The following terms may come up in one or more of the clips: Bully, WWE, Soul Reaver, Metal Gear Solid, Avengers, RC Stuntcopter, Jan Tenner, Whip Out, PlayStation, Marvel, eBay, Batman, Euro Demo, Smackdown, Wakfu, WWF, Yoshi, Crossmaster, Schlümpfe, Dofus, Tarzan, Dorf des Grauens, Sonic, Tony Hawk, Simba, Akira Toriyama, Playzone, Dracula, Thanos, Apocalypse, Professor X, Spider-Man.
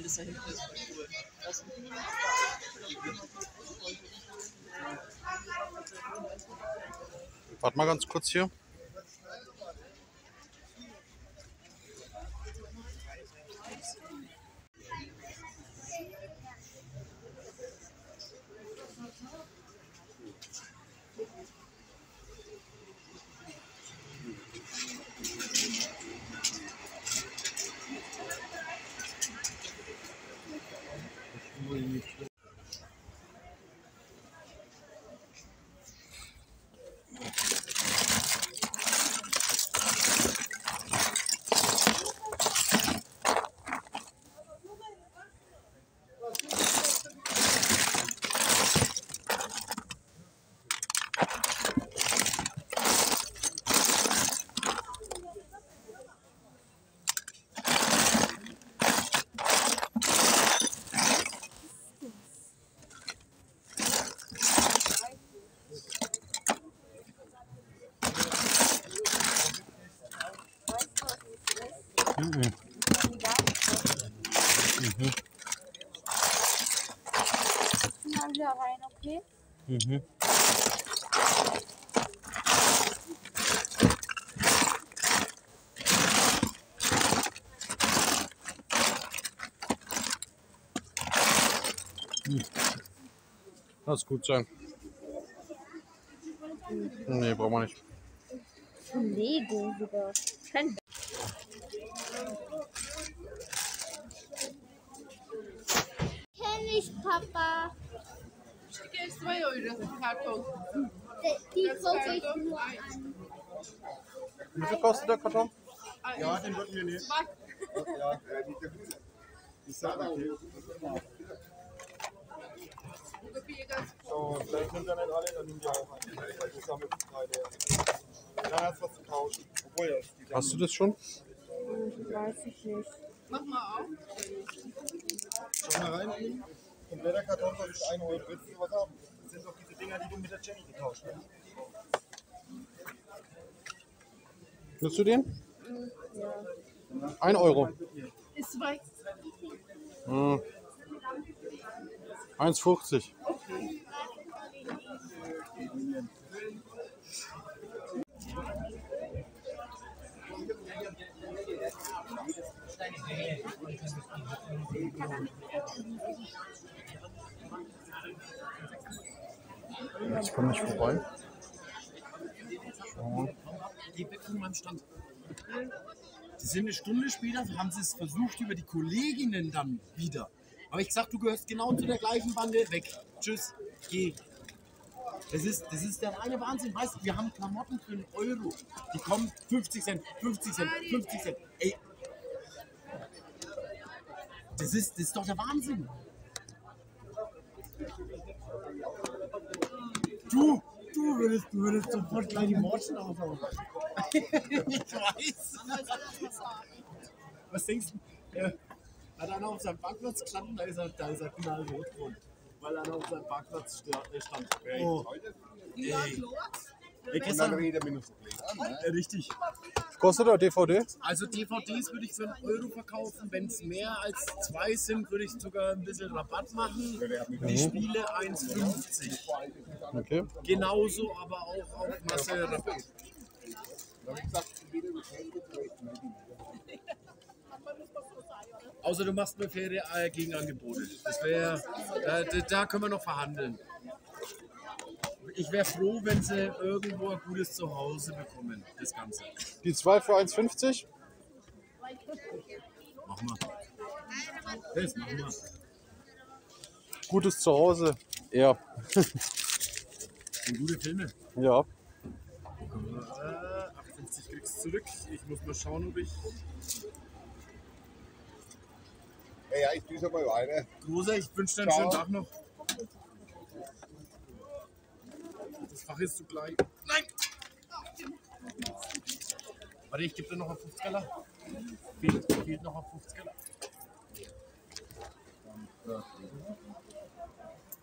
und ist da hinten. Warte mal ganz kurz hier. Mhm. Lass gut sein. Nee, brauchen wir nicht. Lego sogar. Kenn ich, Papa. Ich gebe 2 Euro für Karton. Die gucke ich nur an. Wie viel kostet der Karton? Ja, den wollten wir nicht. Ja, ich sage auch nicht. So, vielleicht nimmt er nicht alle, dann nimmt er auch einen. Weil wir sammeln keine. Dann hast du was zu tauschen. Hast du das schon? Weiß ich nicht. Mach mal auf. Mach mal rein. Im Blätterkarton soll ich 1 Euro. Willst du was haben? Das sind doch diese Dinger, die du mit der Jenny getauscht hast. Willst du den? Ja. 1 Euro. Ist 2. 1,50. Okay. Ich komme nicht vorbei. Die Bettungen am Stand. Die sind eine Stunde später, haben sie es versucht über die Kolleginnen dann wieder. Aber ich gesagt, du gehörst genau zu der gleichen Bande. Weg. Tschüss. Geh. Das ist der reine Wahnsinn. Weißt du, wir haben Klamotten für 1 Euro. Die kommen 50 Cent, 50 Cent, 50 Cent. Ey. Das ist doch der Wahnsinn. Du würdest sofort gleich die Morschen aufhauen. Ich weiß. Was denkst du? Hat einer auf seinem Parkplatz gestanden, da ist er knallrot drin. Weil er auf seinem Parkplatz stand. Oh. Ey. Richtig. Kostet er DVD? Also DVDs würde ich für 1 Euro verkaufen. Wenn es mehr als 2 sind, würde ich sogar ein bisschen Rabatt machen. Die Spiele 1,50. Okay. Genauso, aber auch auf Marcel Rabatt. Außer du machst mir faire Gegenangebote. Das wäre, da können wir noch verhandeln. Ich wäre froh, wenn sie irgendwo ein gutes Zuhause bekommen, das Ganze. Die 2 für 1,50? Mach mal. Das machen wir. Gutes Zuhause, ja. Und gute Filme? Ja. 58 kriegst du zurück. Ich muss mal schauen, ob ich... Hey, ja, ich düse mal weiter. Großer, ich wünsche dir einen schönen Tag noch. Das Fach ist zu klein. Nein! Warte, ich gebe dir noch einen 50er. Fehlt noch ein 50er.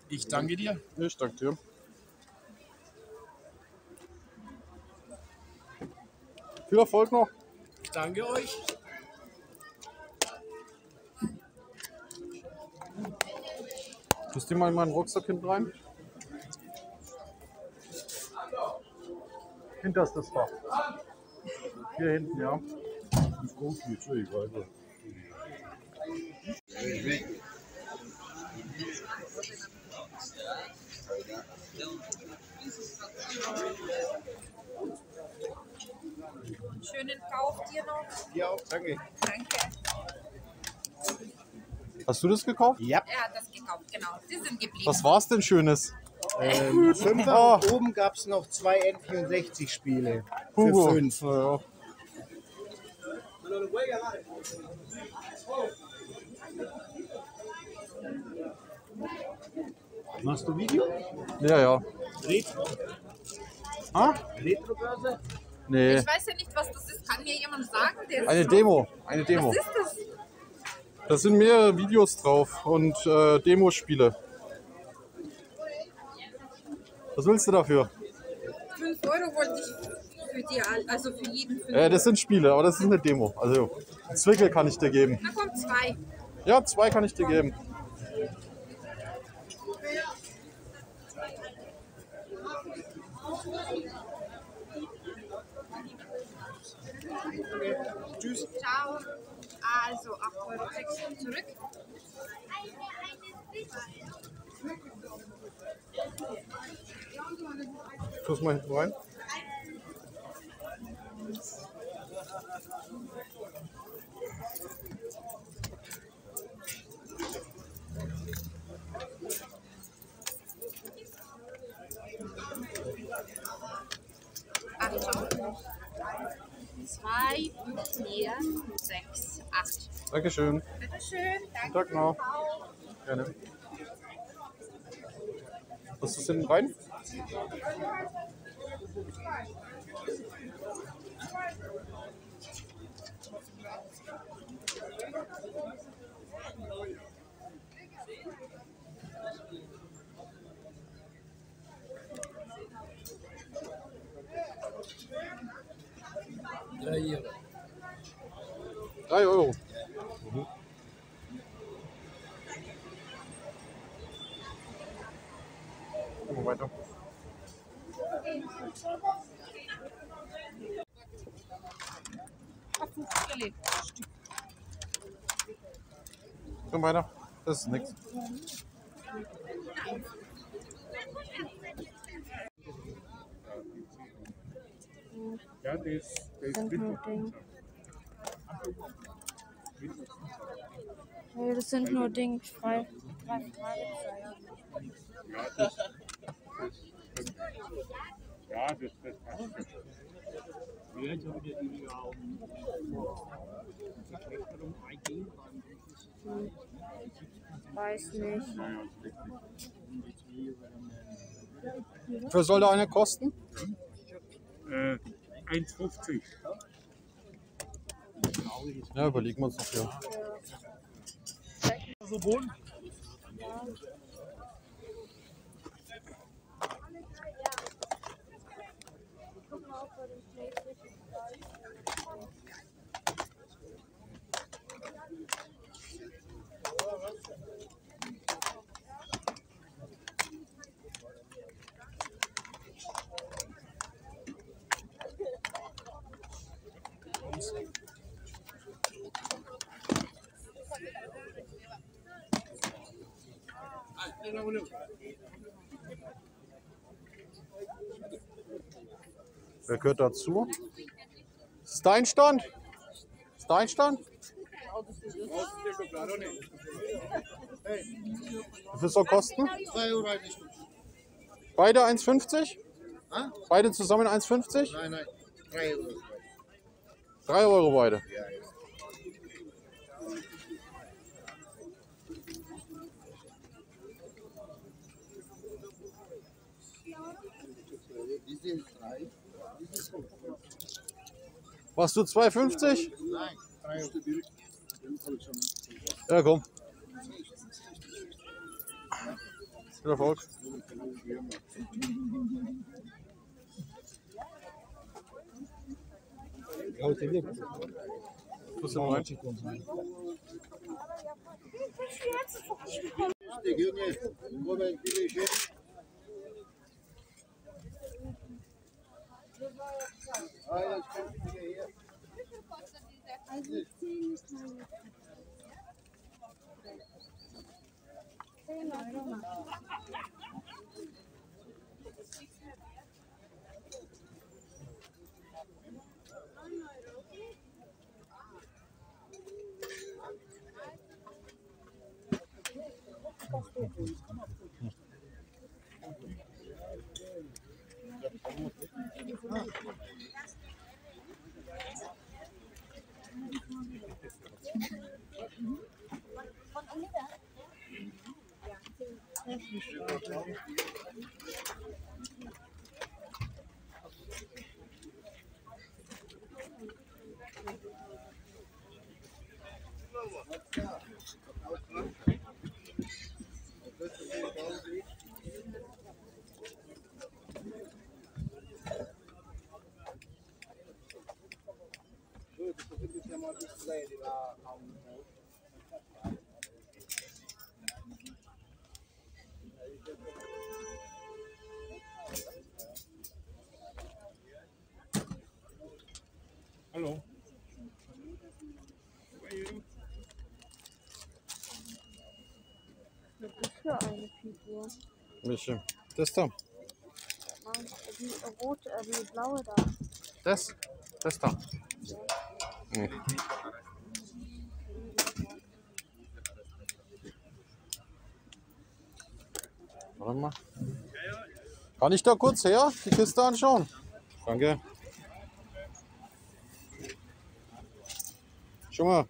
Ich danke dir. Ich danke dir. Viel Erfolg noch. Ich danke euch. Tust du mal in meinen Rucksack hinten rein? Hinterstes Fach. Hier hinten, ja. Schönen Kauf dir noch. Ja, danke. Danke. Hast du das gekauft? Ja. Er hat das gekauft, genau. Sie sind geblieben. Was war es denn Schönes? Fünfer. Oh. Oben gab es noch zwei N64-Spiele. Für 5. Ja. Machst du Video? Ja, ja. Retro? Ah? Retro-Börse? Nee. Ich weiß ja nicht, was das ist. Kann mir jemand sagen? Eine Demo. Eine Demo. Was ist das? Da sind mehrere Videos drauf und Demospiele. Was willst du dafür? 5 Euro wollte ich für dir, also für jeden. Das sind Spiele, aber das ist eine Demo. Also ein Zwickel kann ich dir geben. Na komm, 2. Ja, 2 kann ich dir geben. Tschüss. Ciao. Also 8,06 € zurück. Tu's mal hinten rein. Achtung. 2, 4, 6, 8. Dankeschön. Bitteschön, danke. Guten Tag noch. Gerne. Was ist denn rein? Euro. 3 €. Mhm. Gehen wir weiter. Komm weiter. Das ist nichts. Ja, das ist Ding. Ja, das sind nur Ding. 3 Fragezeichen. Ja, das passt schon. Jetzt haben wir die wieder auf dem Spektrum eingehen. Weiß nicht. Für soll da eine kosten? 1,50. Ja, überlegen wir uns noch. Ja. So Boden? Ja. Wer gehört dazu? Ist dein Stand? Ist dein Stand? Wie soll kosten? 2 € eine Stunde. Beide 1,50? Beide zusammen 1,50? Nein, 3 €. 3 € beide. Machst du 2,50? Nein, 3 €. Ja, komm. Viel Erfolg. fertig, Junge. Moment, bitte schön. Ah, jetzt kommt wieder her. Also 10 ist meine. 10 Euro. Hallo. Was ist das für eine Figur? Welche? Das da. Die rote, die blaue da. Das? Das da. Nee. Warte mal. Kann ich da kurz her die Kiste anschauen? Danke. Schau mal.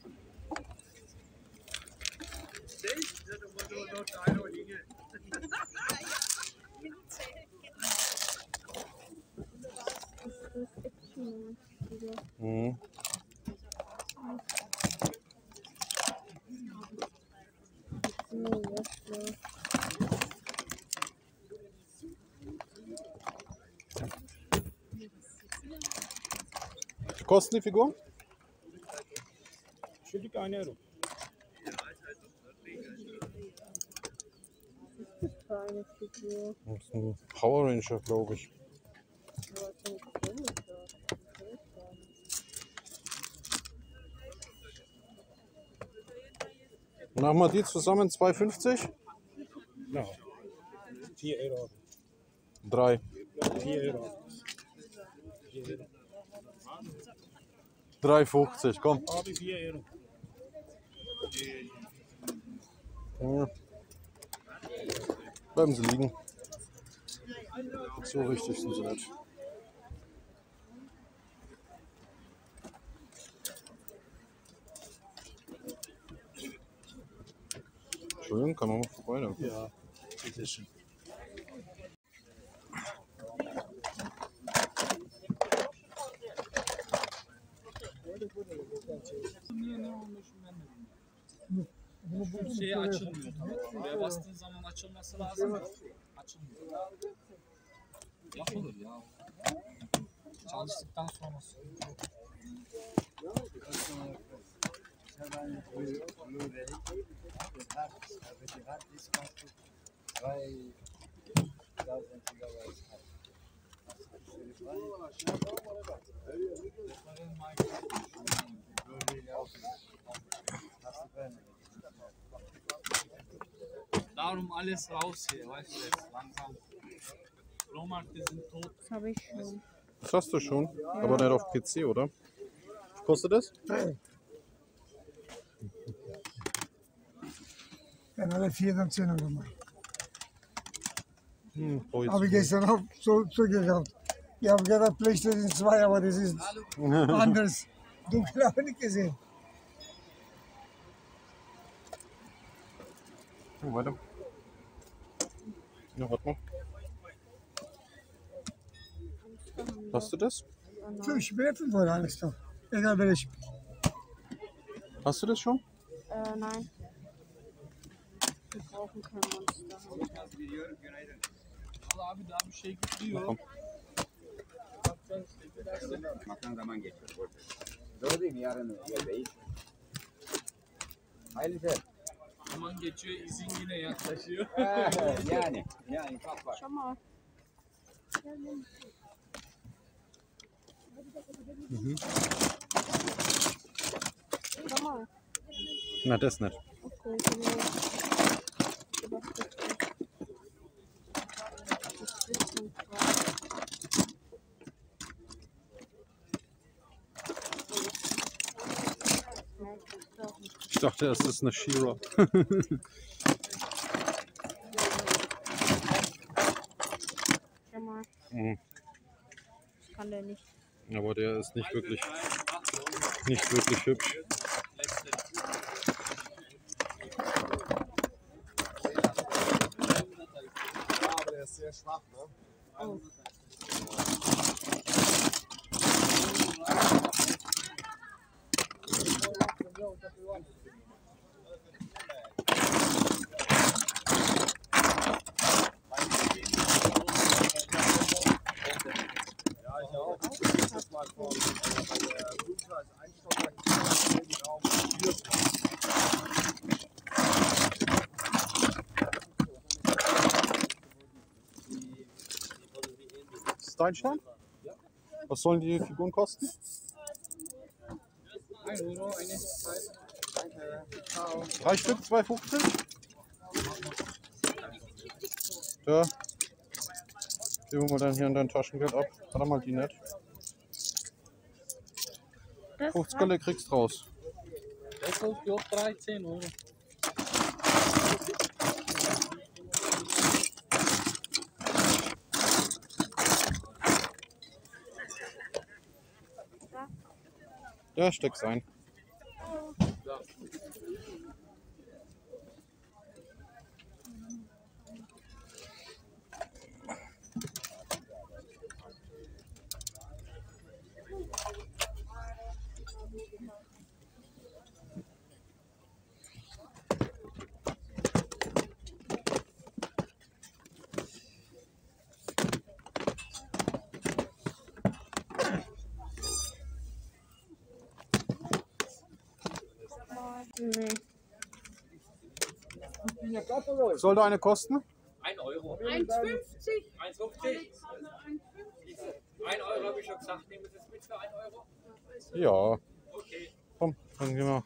Mhm. Kosten die Figur? Schuldig 1 Euro. Das ist eine Figur. Das ist ein Power Ranger, glaube ich. Machen wir die zusammen 2,50? Nein. 4 Euro. 3. 4 Euro. 3,50, komm. Abi 4 Euro. Ja. Bleiben sie liegen. So richtig sind sie nicht. Entschuldigung, kann man mal vorbei, danke. Ja, bitte schön. Şey açılmıyor, tamam. Buraya bastığın zaman açılması lazım da açılmıyor. Yapılır ya. Çalıştıktan sonra darum alles raus hier, weißt du, jetzt langsam. Flohmärkte sind tot. Das habe ich schon. Das hast du schon, ja. Aber nicht auf PC, oder? Kostet das? Nein. Dann alle 4 dann 10 Euro gemacht. Habe ich gestern auch so zugehabt. Ich habe gedacht, PlayStation 2, aber das ist anders. Dunkel habe ich nicht gesehen. Oh, weiter. Ja, warte mal. Hast du das? Für Spiele wollen alles doch. Egal welches Spiel. Hast du das schon? Nein. Wir brauchen kein Monster. Maktan zaman geçiyor. Doğru değil mi? Yarın ya değil. Hayırlısı. zaman geçiyor, izin yine yaklaşıyor. yani bak bak. Şama. Mhm. Şama. Na, das nicht. Okay, genau. Ich dachte, es ist eine She-Ra. Ich kann der nicht. Aber der ist nicht wirklich hübsch. Ja, aber der ist sehr schwach, ne? Oh. Steinstein? Was sollen die Figuren kosten? 1 Euro, eine Zeit. Danke. 3 Stück, 2,50? Ja. Geben wir dann hier in dein Taschengeld ab. Warte mal, die nett. 50 Galle kriegst raus. Das kostet ja 13 Euro. Ja, steck's ein. Sollte eine kosten? 1 Euro. 1,50. 1,50. 1 Euro habe ich schon gesagt. Nehmen wir das mit für 1 Euro? Ja. Okay. Komm, dann gehen wir.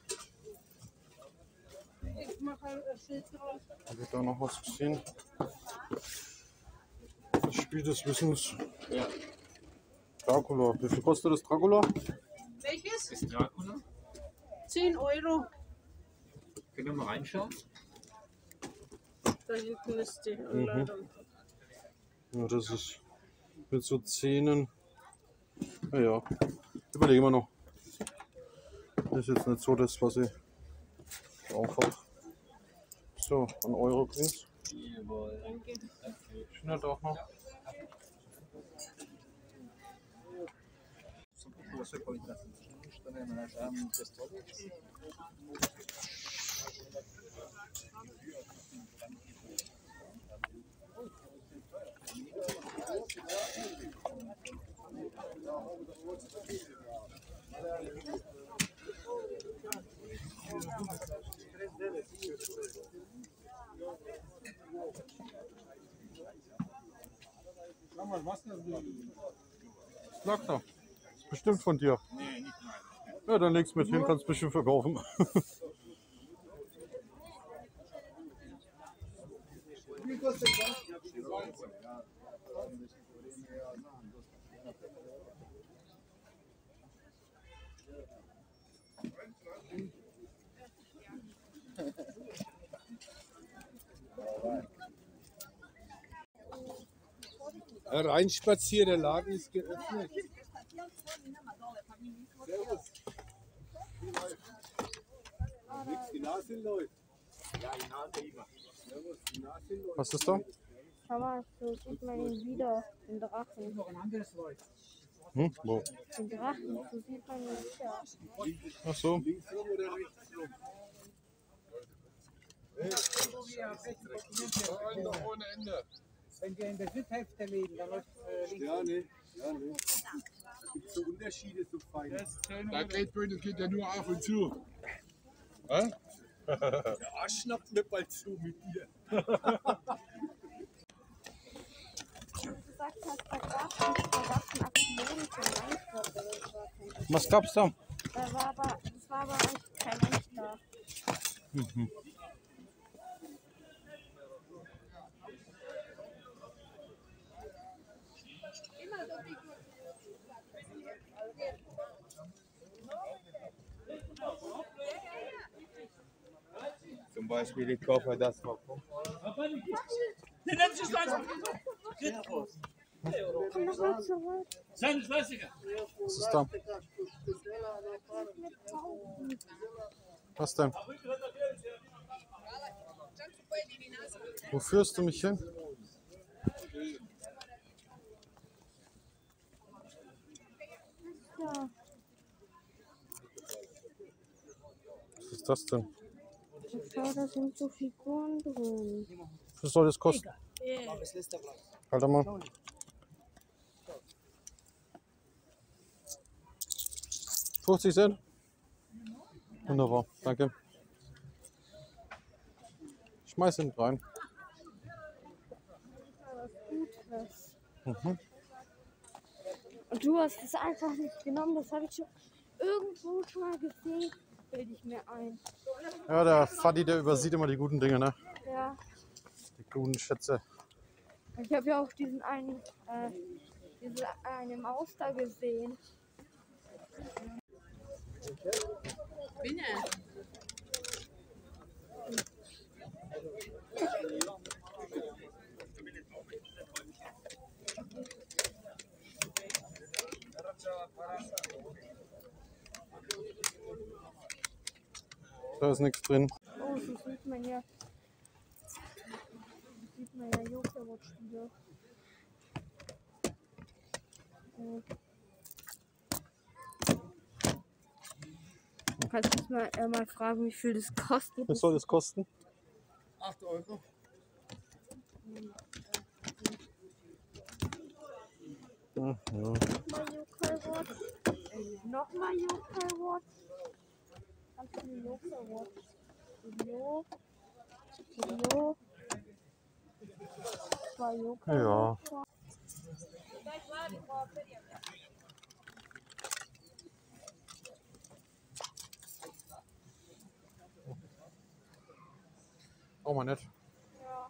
Ich mache ein Schild drauf. Habe ich da noch was gesehen? Das Spiel des Wissens. Ja. Dracula. Wie viel kostet das Dracula? Welches? Ist Dracula? 10 Euro. Können wir mal reinschauen? Da hinten ist die Anleitung. Ja, das ist mit so Zähnen. Naja, überlegen wir noch. Das ist jetzt nicht so das, was ich drauf habe. So, 1 Euro kriegst. Jawohl, danke. Schnell auch noch. Schau mal, was das ist. Sag doch. Ist bestimmt von dir. Nee, nicht nein. Ja, dann legst du mit hin, kannst bestimmt verkaufen. Wie kostet das? Der Rheinspaziererladen ist geöffnet. Servus. Die Nase läuft. Ja, die Nase immer. Servus, die Nase läuft. Was ist da? Schau mal, so sieht man ihn wieder, den Drachen. Hm, wo? Den Drachen, so sieht man ihn wieder. Ach so. Links rum oder rechts rum? Ohne Ende. Wenn wir in der Südhälfte leben, dann läuft es links. Ja, ne. Es gibt so Unterschiede zu feiern. Da geht ja nur auf und zu. Hä? Der Arsch schnappt mir bald zu mit dir. Was gab's da? Das war aber eigentlich kein Mensch da. Mhm. Zum Beispiel, ich kaufe das mal. Den nennt sich langsam. Komm noch mal zurück. Sei nicht fleißiger. Was ist da? Was denn? Wo führst du mich hin? Was ist das denn? Da sind so Figuren drin. Was soll das kosten? Halt mal. $50? Wunderbar, danke. Schmeiß ihn rein. Mhm. Und du hast es einfach nicht genommen, das habe ich schon irgendwo schon mal gesehen, bilde ich mir ein. Ja, der Fadi, der übersieht immer die guten Dinge, ne? Ja. Die guten Schätze. Ich habe ja auch diesen einen, diese eine Maus da gesehen. Binne. Da ist nichts drin. Oh, so sieht man ja. Sieht man ja Yokai Watch wieder. Kannst du mal fragen, wie viel das kostet? Was soll das kosten? 8 Euro. Ja. Nochmal Yokai Watch. Kannst du die Yokai Watch? Zwei Yokai Watch. Ja. Auch mal nett. Ja.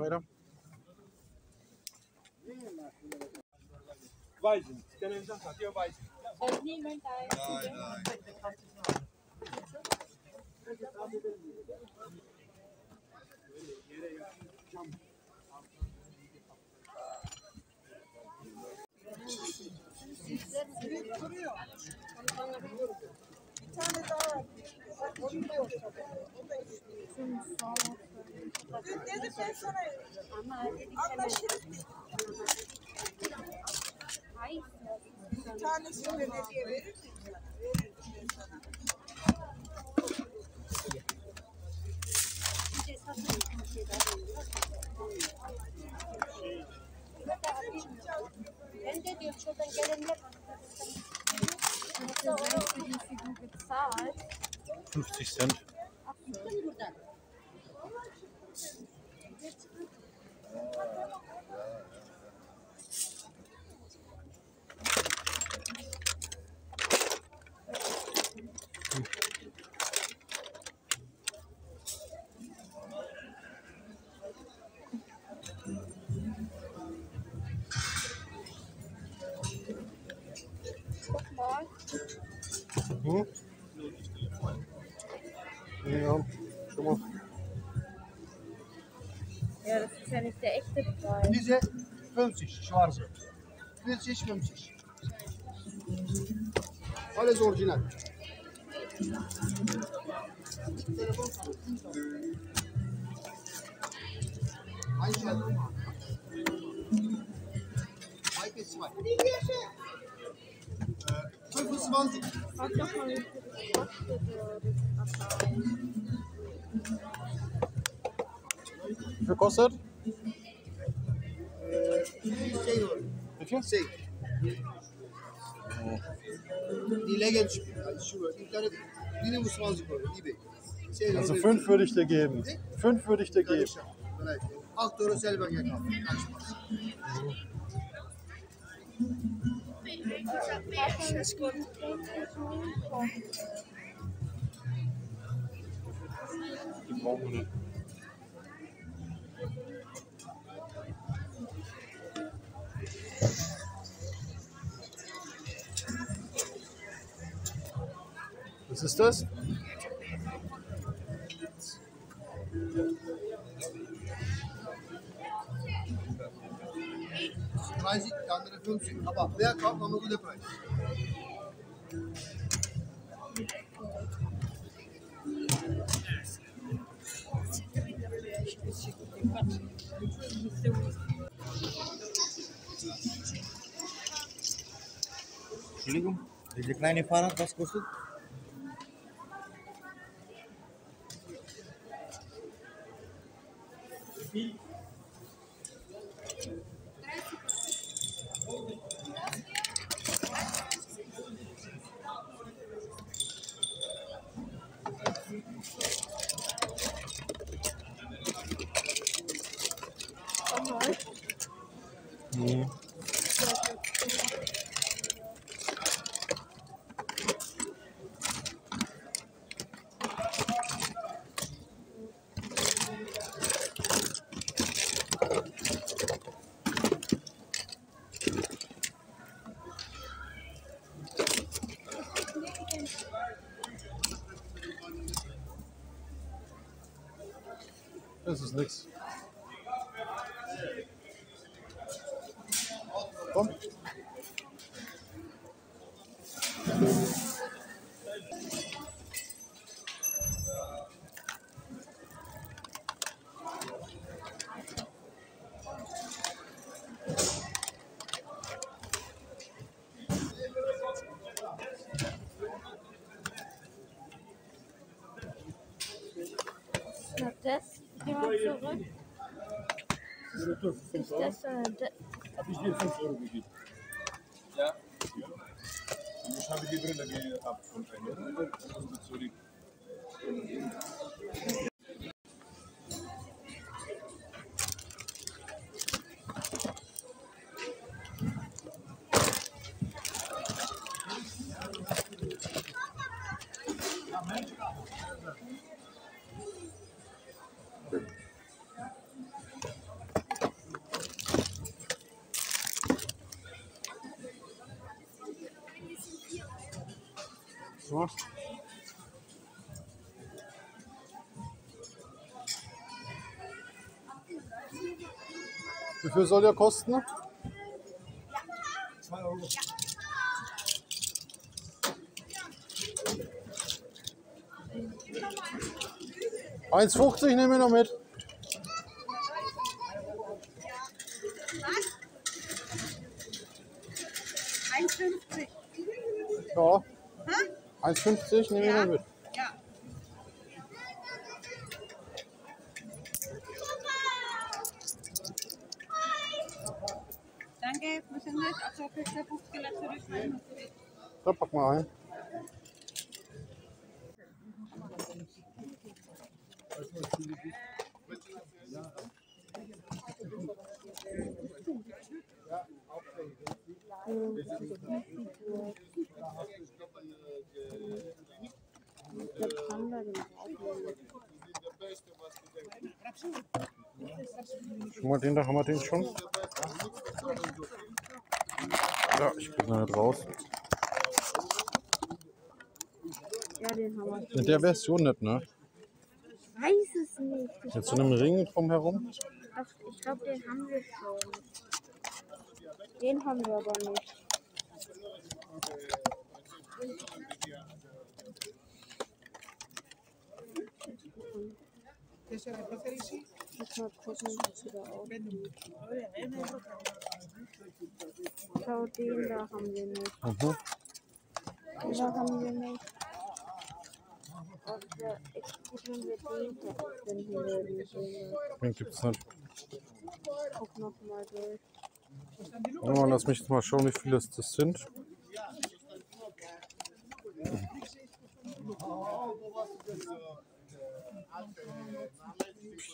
Weiter. Weisen. Nein, nein. Bezahlt. 50 Cent. Hm? Ja, schon mal. Ja, das ist ja nicht der echte Preis. Diese 50, schwarze. 40, 50. Alles original. Einschaltung. 2 bis 2. 25. Frag doch mal, wie viel kostet das Apparat? Wie viel kostet? 10 Euro. Wie viel? 10. Die Legend-Schuhe, die kleine, die nehmen 20 Euro, eBay. Also 5 würde ich dir geben. 5 würde ich dir geben. 8 Euro selber gekauft. Kein Spaß. Die brauchen wir nicht. Was ist das? Der andere 50, aber wer kauft noch einen guten Preis? Entschuldigung, diese kleine Fahrrad, was kostet? Wie? Das ist nix. Komm. Habe ich dir 5 Euro gegeben? Ja. Und ich habe die Brille gehabt von einem. Das kostet zurück. Wie viel soll der kosten? 2 Euro. Ja. 1,50 nehmen wir noch mit. Was? 1,50. Ja. 1,50 nehmen wir mit. Ja. Danke, wir sind nicht auf der Pizza Buchskeller zurückschneiden. Da pack mal ein. Haben wir den schon? Ja, ich krieg noch nicht raus. Ja, den haben wir. Mit der Version nicht, ne? Ich weiß es nicht. Mit so einem Ring drumherum? Ach, ich glaube, den haben wir schon. Den haben wir aber nicht. Ich mal gucken, was da aufgeht. Schau, den da haben wir nicht. Aha. Den da haben wir nicht. Den gibt's nicht. Guck nochmal durch. Oh, lass mich jetzt mal schauen, wie viele es das sind.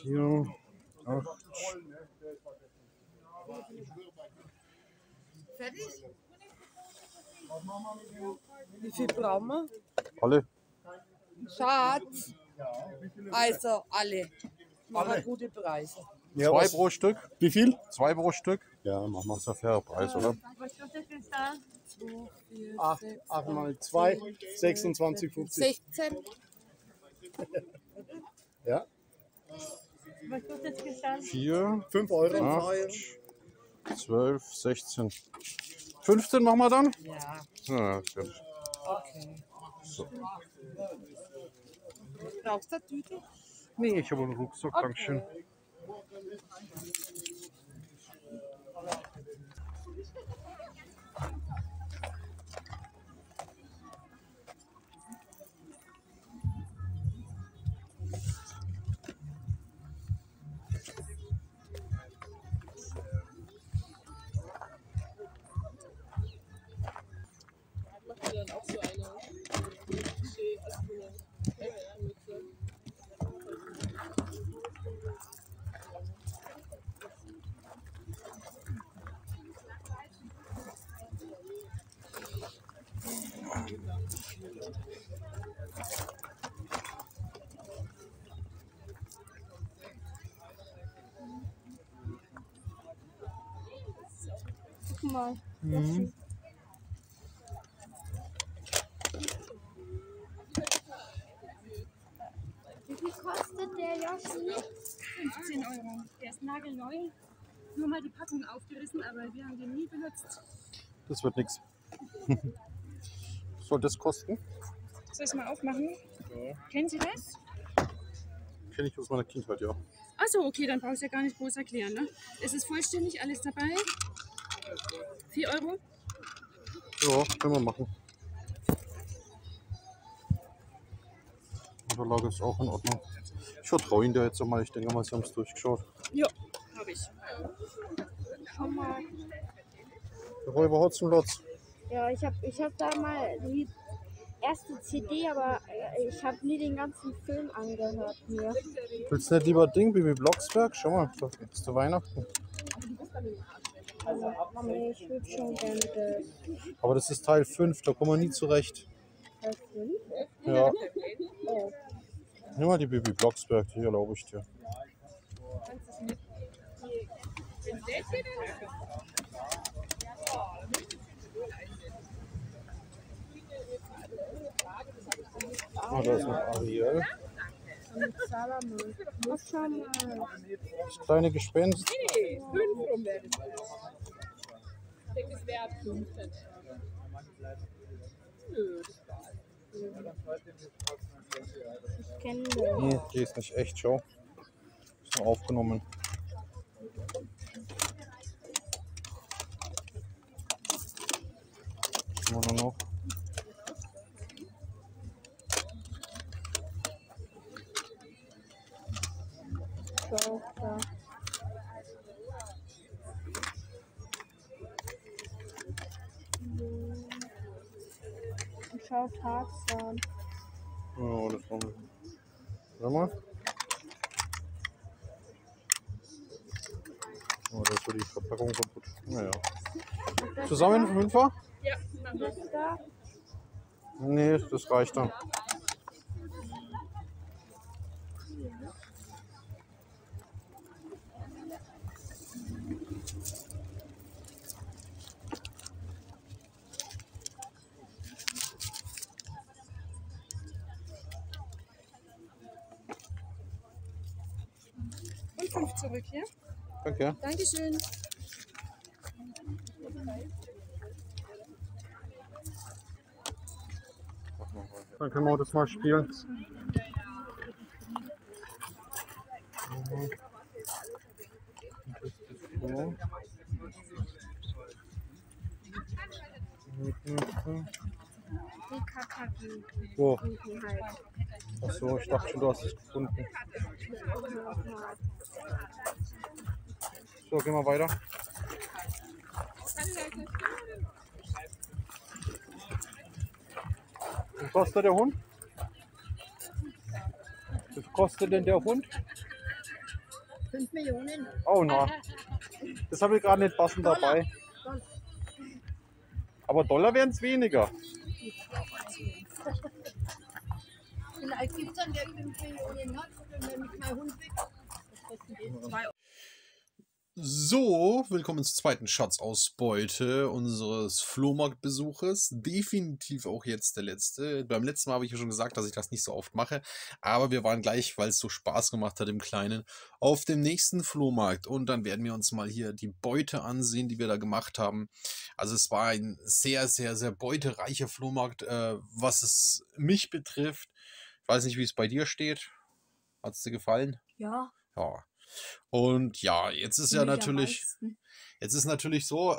Hier, 8. Fertig? Wie viel brauchen wir? Alle. Schatz. Also alle. Machen gute Preise. Ja, 2 pro Stück. Wie viel? 2 pro Stück. Ja, machen wir uns einen fairen Preis, oder? Was kostet das da? 8 mal 2, 26,50. 16. Ja. Was kostet das gestanden? 4, 5 Euro. 8, 12, 16. 15 machen wir dann? Ja. Ja, okay. So. Brauchst du eine Tüte? Nee, ich habe einen Rucksack, okay. Dankeschön. Guck mal. Mhm. Wie viel kostet der Yoshi? 15 Euro. Der ist nagelneu. Nur mal die Packung aufgerissen, aber wir haben den nie benutzt. Das wird nichts. Soll das kosten? Soll ich es mal aufmachen? Ja. Kennen Sie das? Kenne ich aus meiner Kindheit, ja. Achso, okay, dann brauchst du ja gar nicht groß erklären. Ne? Es ist vollständig alles dabei. 4 Euro? Ja, können wir machen. Die Unterlage ist auch in Ordnung. Ich vertraue Ihnen da jetzt nochmal. Ich denke mal, Sie haben es durchgeschaut. Ja, habe ich. Schau mal. Der Räuber hat zum Lotz. Ja, ich hab da mal die erste CD, aber ich habe nie den ganzen Film angehört mir. Willst du nicht lieber Ding, Bibi Blocksberg? Schau mal, da gibt's zu Weihnachten. Also, nee, ich würde schon gerne das. Aber das ist Teil 5, da kommen wir nie zurecht. Teil 5? Ja. Oh. Nimm mal die Bibi Blocksberg, die erlaube ich dir. Kannst du es mit? Wenn der hier dann? Ah, da ist noch Ariel. Das kleine Gespenst. Nee, 5 rum wäre das. Ich denke, es wäre ab 5. Ich kenne den. Nee, die ist nicht echt, schau. Ist nur aufgenommen. Oder noch. So, da. Und schau Tarzan. Oh, das war ein. Sag mal. Oh, da ist so die Verpackung kaputt. Naja. Zusammen 5er? Ja, das da. Nee, das reicht dann. Und 5 zurück hier. Ja? Danke. Dankeschön. Dann können wir das mal spielen. Wo? Achso, ich dachte schon, du hast es gefunden. So, gehen wir weiter. Was kostet der Hund? Was kostet denn der Hund? 5 Millionen. Oh nein. Das habe ich gerade nicht passend dabei. Aber Dollar wären es weniger. Vielleicht gibt es dann der 5 Millionen hat, wenn mit meinem Hund weg. So, willkommen zur zweiten Schatzausbeute unseres Flohmarktbesuches. Definitiv auch jetzt der letzte. Beim letzten Mal habe ich ja schon gesagt, dass ich das nicht so oft mache. Aber wir waren gleich, weil es so Spaß gemacht hat im Kleinen, auf dem nächsten Flohmarkt. Und dann werden wir uns mal hier die Beute ansehen, die wir da gemacht haben. Also es war ein sehr, sehr, sehr beutereicher Flohmarkt, was es mich betrifft. Ich weiß nicht, wie es bei dir steht. Hat es dir gefallen? Ja. Ja. Und ja, jetzt ist ja natürlich, so,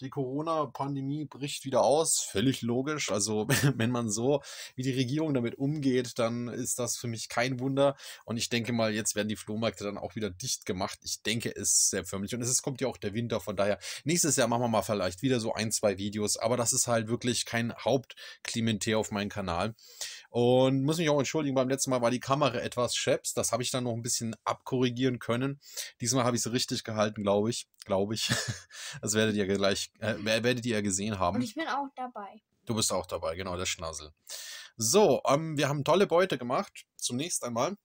die Corona-Pandemie bricht wieder aus, völlig logisch. Also wenn man so wie die Regierung damit umgeht, dann ist das für mich kein Wunder. Und ich denke mal, jetzt werden die Flohmärkte dann auch wieder dicht gemacht. Ich denke, es ist sehr förmlich. Und es kommt ja auch der Winter, von daher nächstes Jahr machen wir mal vielleicht wieder so ein, zwei Videos. Aber das ist halt wirklich kein Hauptklientel auf meinem Kanal. Und muss mich auch entschuldigen, beim letzten Mal war die Kamera etwas scheps. Das habe ich dann noch ein bisschen abkorrigieren können. Diesmal habe ich es richtig gehalten, glaube ich. Das werdet ihr gleich, werdet ihr gesehen haben. Und ich bin auch dabei. Du bist auch dabei, genau, der Schnasel. So, wir haben tolle Beute gemacht. Zunächst einmal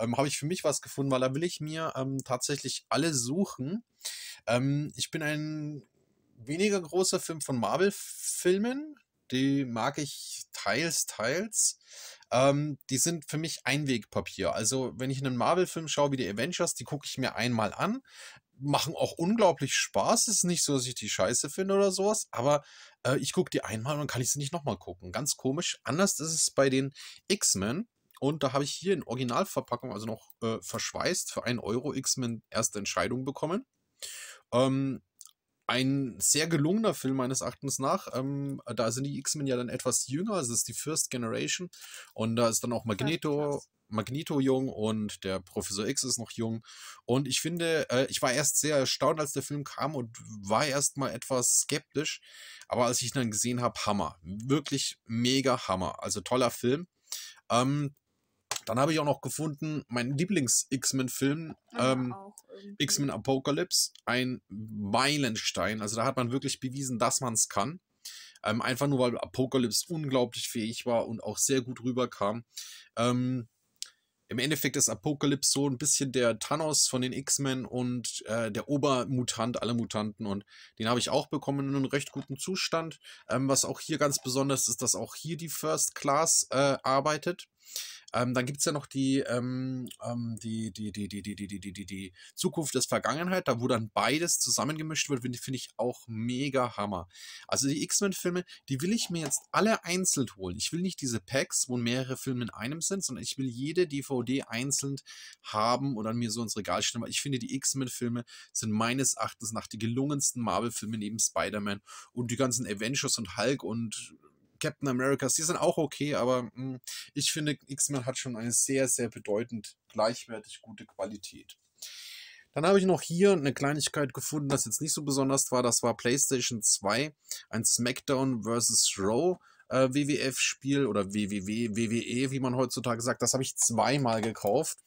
habe ich für mich was gefunden, weil da will ich mir tatsächlich alle suchen. Ich bin ein weniger großer Film von Marvel-Filmen. Die mag ich teils. Die sind für mich Einwegpapier. Also wenn ich einen Marvel-Film schaue wie die Avengers, die gucke ich mir einmal an. Machen auch unglaublich Spaß. Es ist nicht so, dass ich die scheiße finde oder sowas. Aber ich gucke die einmal und dann kann ich sie nicht nochmal gucken. Ganz komisch. Anders ist es bei den X-Men. Und da habe ich hier in Originalverpackung, also noch verschweißt, für 1 € X-Men erste Entscheidung bekommen. Ein sehr gelungener Film meines Erachtens nach. Da sind die X-Men ja dann etwas jünger. Es ist die First Generation. Und da ist dann auch Magneto jung und der Professor X ist noch jung. Und ich finde, ich war erst sehr erstaunt, als der Film kam und war erst mal etwas skeptisch. Aber als ich ihn dann gesehen habe, Hammer. Wirklich mega Hammer. Also toller Film. Dann habe ich auch noch gefunden, mein Lieblings-X-Men-Film, X-Men Apocalypse, ein Meilenstein. Also da hat man wirklich bewiesen, dass man es kann. Einfach nur, weil Apocalypse unglaublich fähig war und auch sehr gut rüberkam. Im Endeffekt ist Apocalypse so ein bisschen der Thanos von den X-Men und der Obermutant aller Mutanten. Und den habe ich auch bekommen in einem recht guten Zustand. Was auch hier ganz besonders ist, dass auch hier die First Class arbeitet. Dann gibt es ja noch die Zukunft des Vergangenheit, da wo dann beides zusammengemischt wird, finde ich auch mega Hammer. Also die X-Men-Filme, die will ich mir jetzt alle einzeln holen. Ich will nicht diese Packs, wo mehrere Filme in einem sind, sondern ich will jede DVD einzeln haben und dann mir so ins Regal stellen, weil ich finde, die X-Men-Filme sind meines Erachtens nach die gelungensten Marvel-Filme neben Spider-Man und die ganzen Avengers und Hulk und Captain America, die sind auch okay, aber ich finde, X-Men hat schon eine sehr, sehr bedeutend gleichwertig gute Qualität. Dann habe ich noch hier eine Kleinigkeit gefunden, das jetzt nicht so besonders war. Das war PlayStation 2, ein Smackdown vs. Raw WWF-Spiel oder WWE, wie man heutzutage sagt. Das habe ich zweimal gekauft.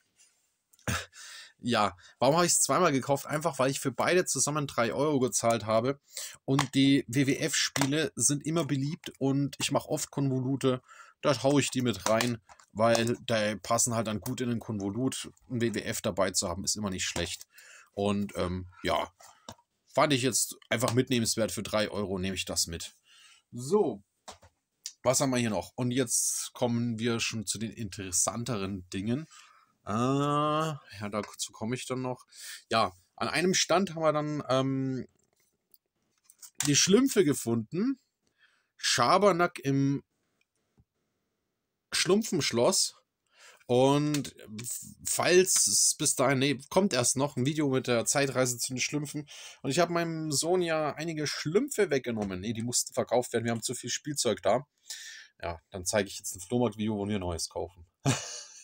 Ja, warum habe ich es zweimal gekauft? Einfach, weil ich für beide zusammen 3 € gezahlt habe. Und die WWF-Spiele sind immer beliebt und ich mache oft Konvolute. Da haue ich die mit rein, weil die passen halt dann gut in den Konvolut. Ein WWF dabei zu haben, ist immer nicht schlecht. Und ja, fand ich jetzt einfach mitnehmenswert. Für 3 € nehme ich das mit. So, was haben wir hier noch? Und jetzt kommen wir schon zu den interessanteren Dingen. Ah, ja, dazu komme ich dann noch. Ja, An einem Stand haben wir dann die Schlümpfe gefunden. Schabernack im Schlumpfenschloss. Und falls es bis dahin, nee, kommt erst noch ein Video mit der Zeitreise zu den Schlümpfen. Und ich habe meinem Sohn ja einige Schlümpfe weggenommen. Nee, die mussten verkauft werden, wir haben zu viel Spielzeug da. Ja, dann zeige ich jetzt ein Flohmarkt-Video, wo wir Neues kaufen.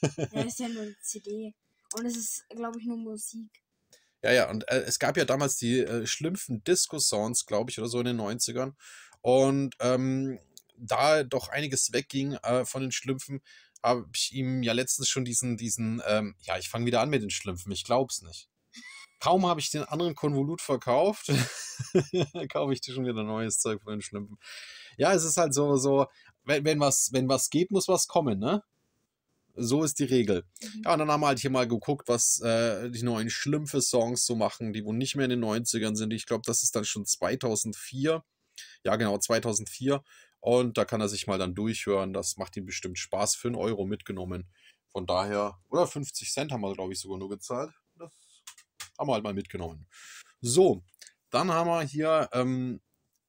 Ja, ist ja nur eine CD. Und es ist, glaube ich, nur Musik. Ja, ja, und es gab ja damals die schlimmsten Disco-Sounds, glaube ich, oder so in den 90ern. Und da doch einiges wegging von den Schlümpfen, habe ich ihm ja letztens schon diesen, ich fange wieder an mit den Schlümpfen, ich glaub's nicht. Kaum habe ich den anderen Konvolut verkauft, kaufe ich dir schon wieder neues Zeug von den Schlümpfen. Ja, es ist halt so wenn was geht, muss was kommen, ne? So ist die Regel. Mhm. Ja, und dann haben wir halt hier mal geguckt, was die neuen Schlümpfe-Songs so machen, die wohl nicht mehr in den 90ern sind. Ich glaube, das ist dann schon 2004. Ja, genau, 2004. Und da kann er sich mal dann durchhören. Das macht ihm bestimmt Spaß. Für einen Euro mitgenommen. Von daher, oder 50 Cent haben wir, glaube ich, sogar nur gezahlt. Das haben wir halt mal mitgenommen. So, dann haben wir hier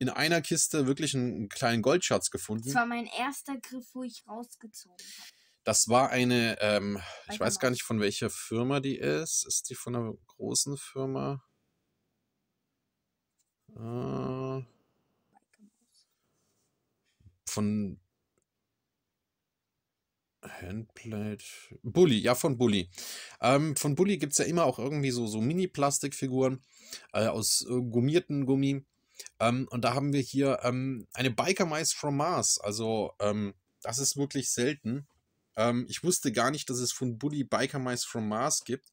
in einer Kiste wirklich einen kleinen Goldschatz gefunden. Das war mein erster Griff, wo ich rausgezogen habe. Das war eine, ich weiß gar nicht, von welcher Firma die ist. Ist die von einer großen Firma? Von Handplate. Bully, ja, von Bully. Von Bully gibt es ja immer auch irgendwie so Mini-Plastikfiguren aus gummierten Gummi. Und da haben wir hier eine Biker Mice from Mars. Also, das ist wirklich selten. Ich wusste gar nicht, dass es von Bully Biker Mice from Mars gibt.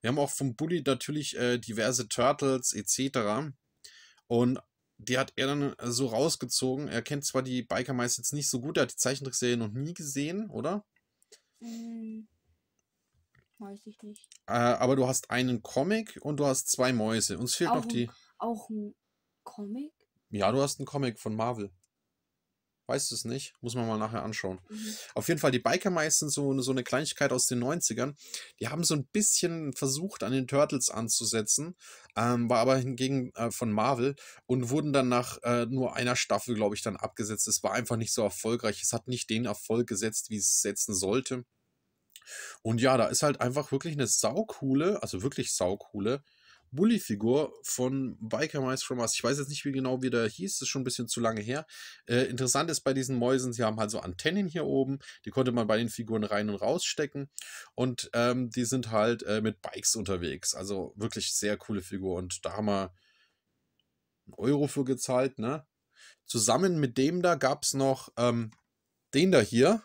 Wir haben auch von Bully natürlich diverse Turtles etc. Und die hat er dann so rausgezogen. Er kennt zwar die Biker Mice jetzt nicht so gut, er hat die Zeichentrickserie noch nie gesehen, oder? Weiß ich nicht. Aber du hast einen Comic und du hast zwei Mäuse. Uns fehlt auch noch die... Auch ein Comic? Ja, du hast einen Comic von Marvel. Weißt du es nicht? Muss man mal nachher anschauen. Mhm. Auf jeden Fall, die Biker Mice sind so eine Kleinigkeit aus den 90ern. Die haben so ein bisschen versucht, an den Turtles anzusetzen, war aber hingegen von Marvel und wurden dann nach nur einer Staffel, glaube ich, dann abgesetzt. Es war einfach nicht so erfolgreich. Es hat nicht den Erfolg gesetzt, wie es setzen sollte. Und ja, da ist halt einfach wirklich eine saucoole, also wirklich saucoole Bully-Figur von Biker Mice from Mars. Ich weiß jetzt nicht, wie genau wie der hieß, das ist schon ein bisschen zu lange her. Interessant ist bei diesen Mäusen, sie haben halt so Antennen hier oben, die konnte man bei den Figuren rein und rausstecken und die sind halt mit Bikes unterwegs, also wirklich sehr coole Figur und da haben wir einen Euro für gezahlt, ne? Zusammen mit dem da gab es noch den da hier.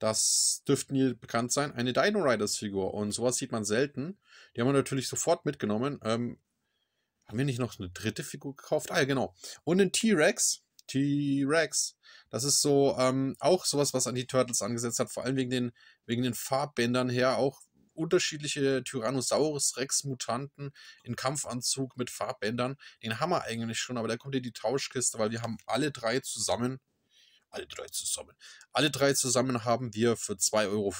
Das dürften hier bekannt sein. Eine Dino Riders-Figur. Und sowas sieht man selten. Die haben wir natürlich sofort mitgenommen. Haben wir nicht noch eine dritte Figur gekauft? Ah, ja, genau. Und einen T-Rex. T-Rex. Das ist so auch sowas, was an die Turtles angesetzt hat. Vor allem wegen den Farbbändern her. Auch unterschiedliche Tyrannosaurus-Rex-Mutanten in Kampfanzug mit Farbbändern. Den haben wir eigentlich schon, aber da kommt in die Tauschkiste, weil wir haben alle drei zusammen. Alle drei zusammen haben wir für 2,50 Euro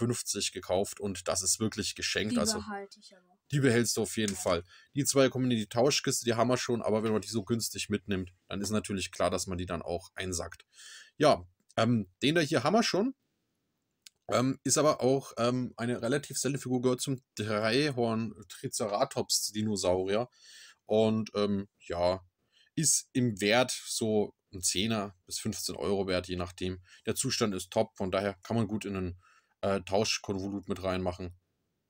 gekauft und das ist wirklich geschenkt. Die behalte ich aber. Die behältst du auf jeden Fall. Die zwei kommen in die Tauschkiste, die haben wir schon, aber wenn man die so günstig mitnimmt, dann ist natürlich klar, dass man die dann auch einsackt. Ja, den da hier haben wir schon. Ist aber auch eine relativ seltene Figur, gehört zum Dreihorn-Triceratops-Dinosaurier. Und ja, ist im Wert so 10er bis 15 Euro wert, je nachdem. Der Zustand ist top, von daher kann man gut in einen Tauschkonvolut mit reinmachen.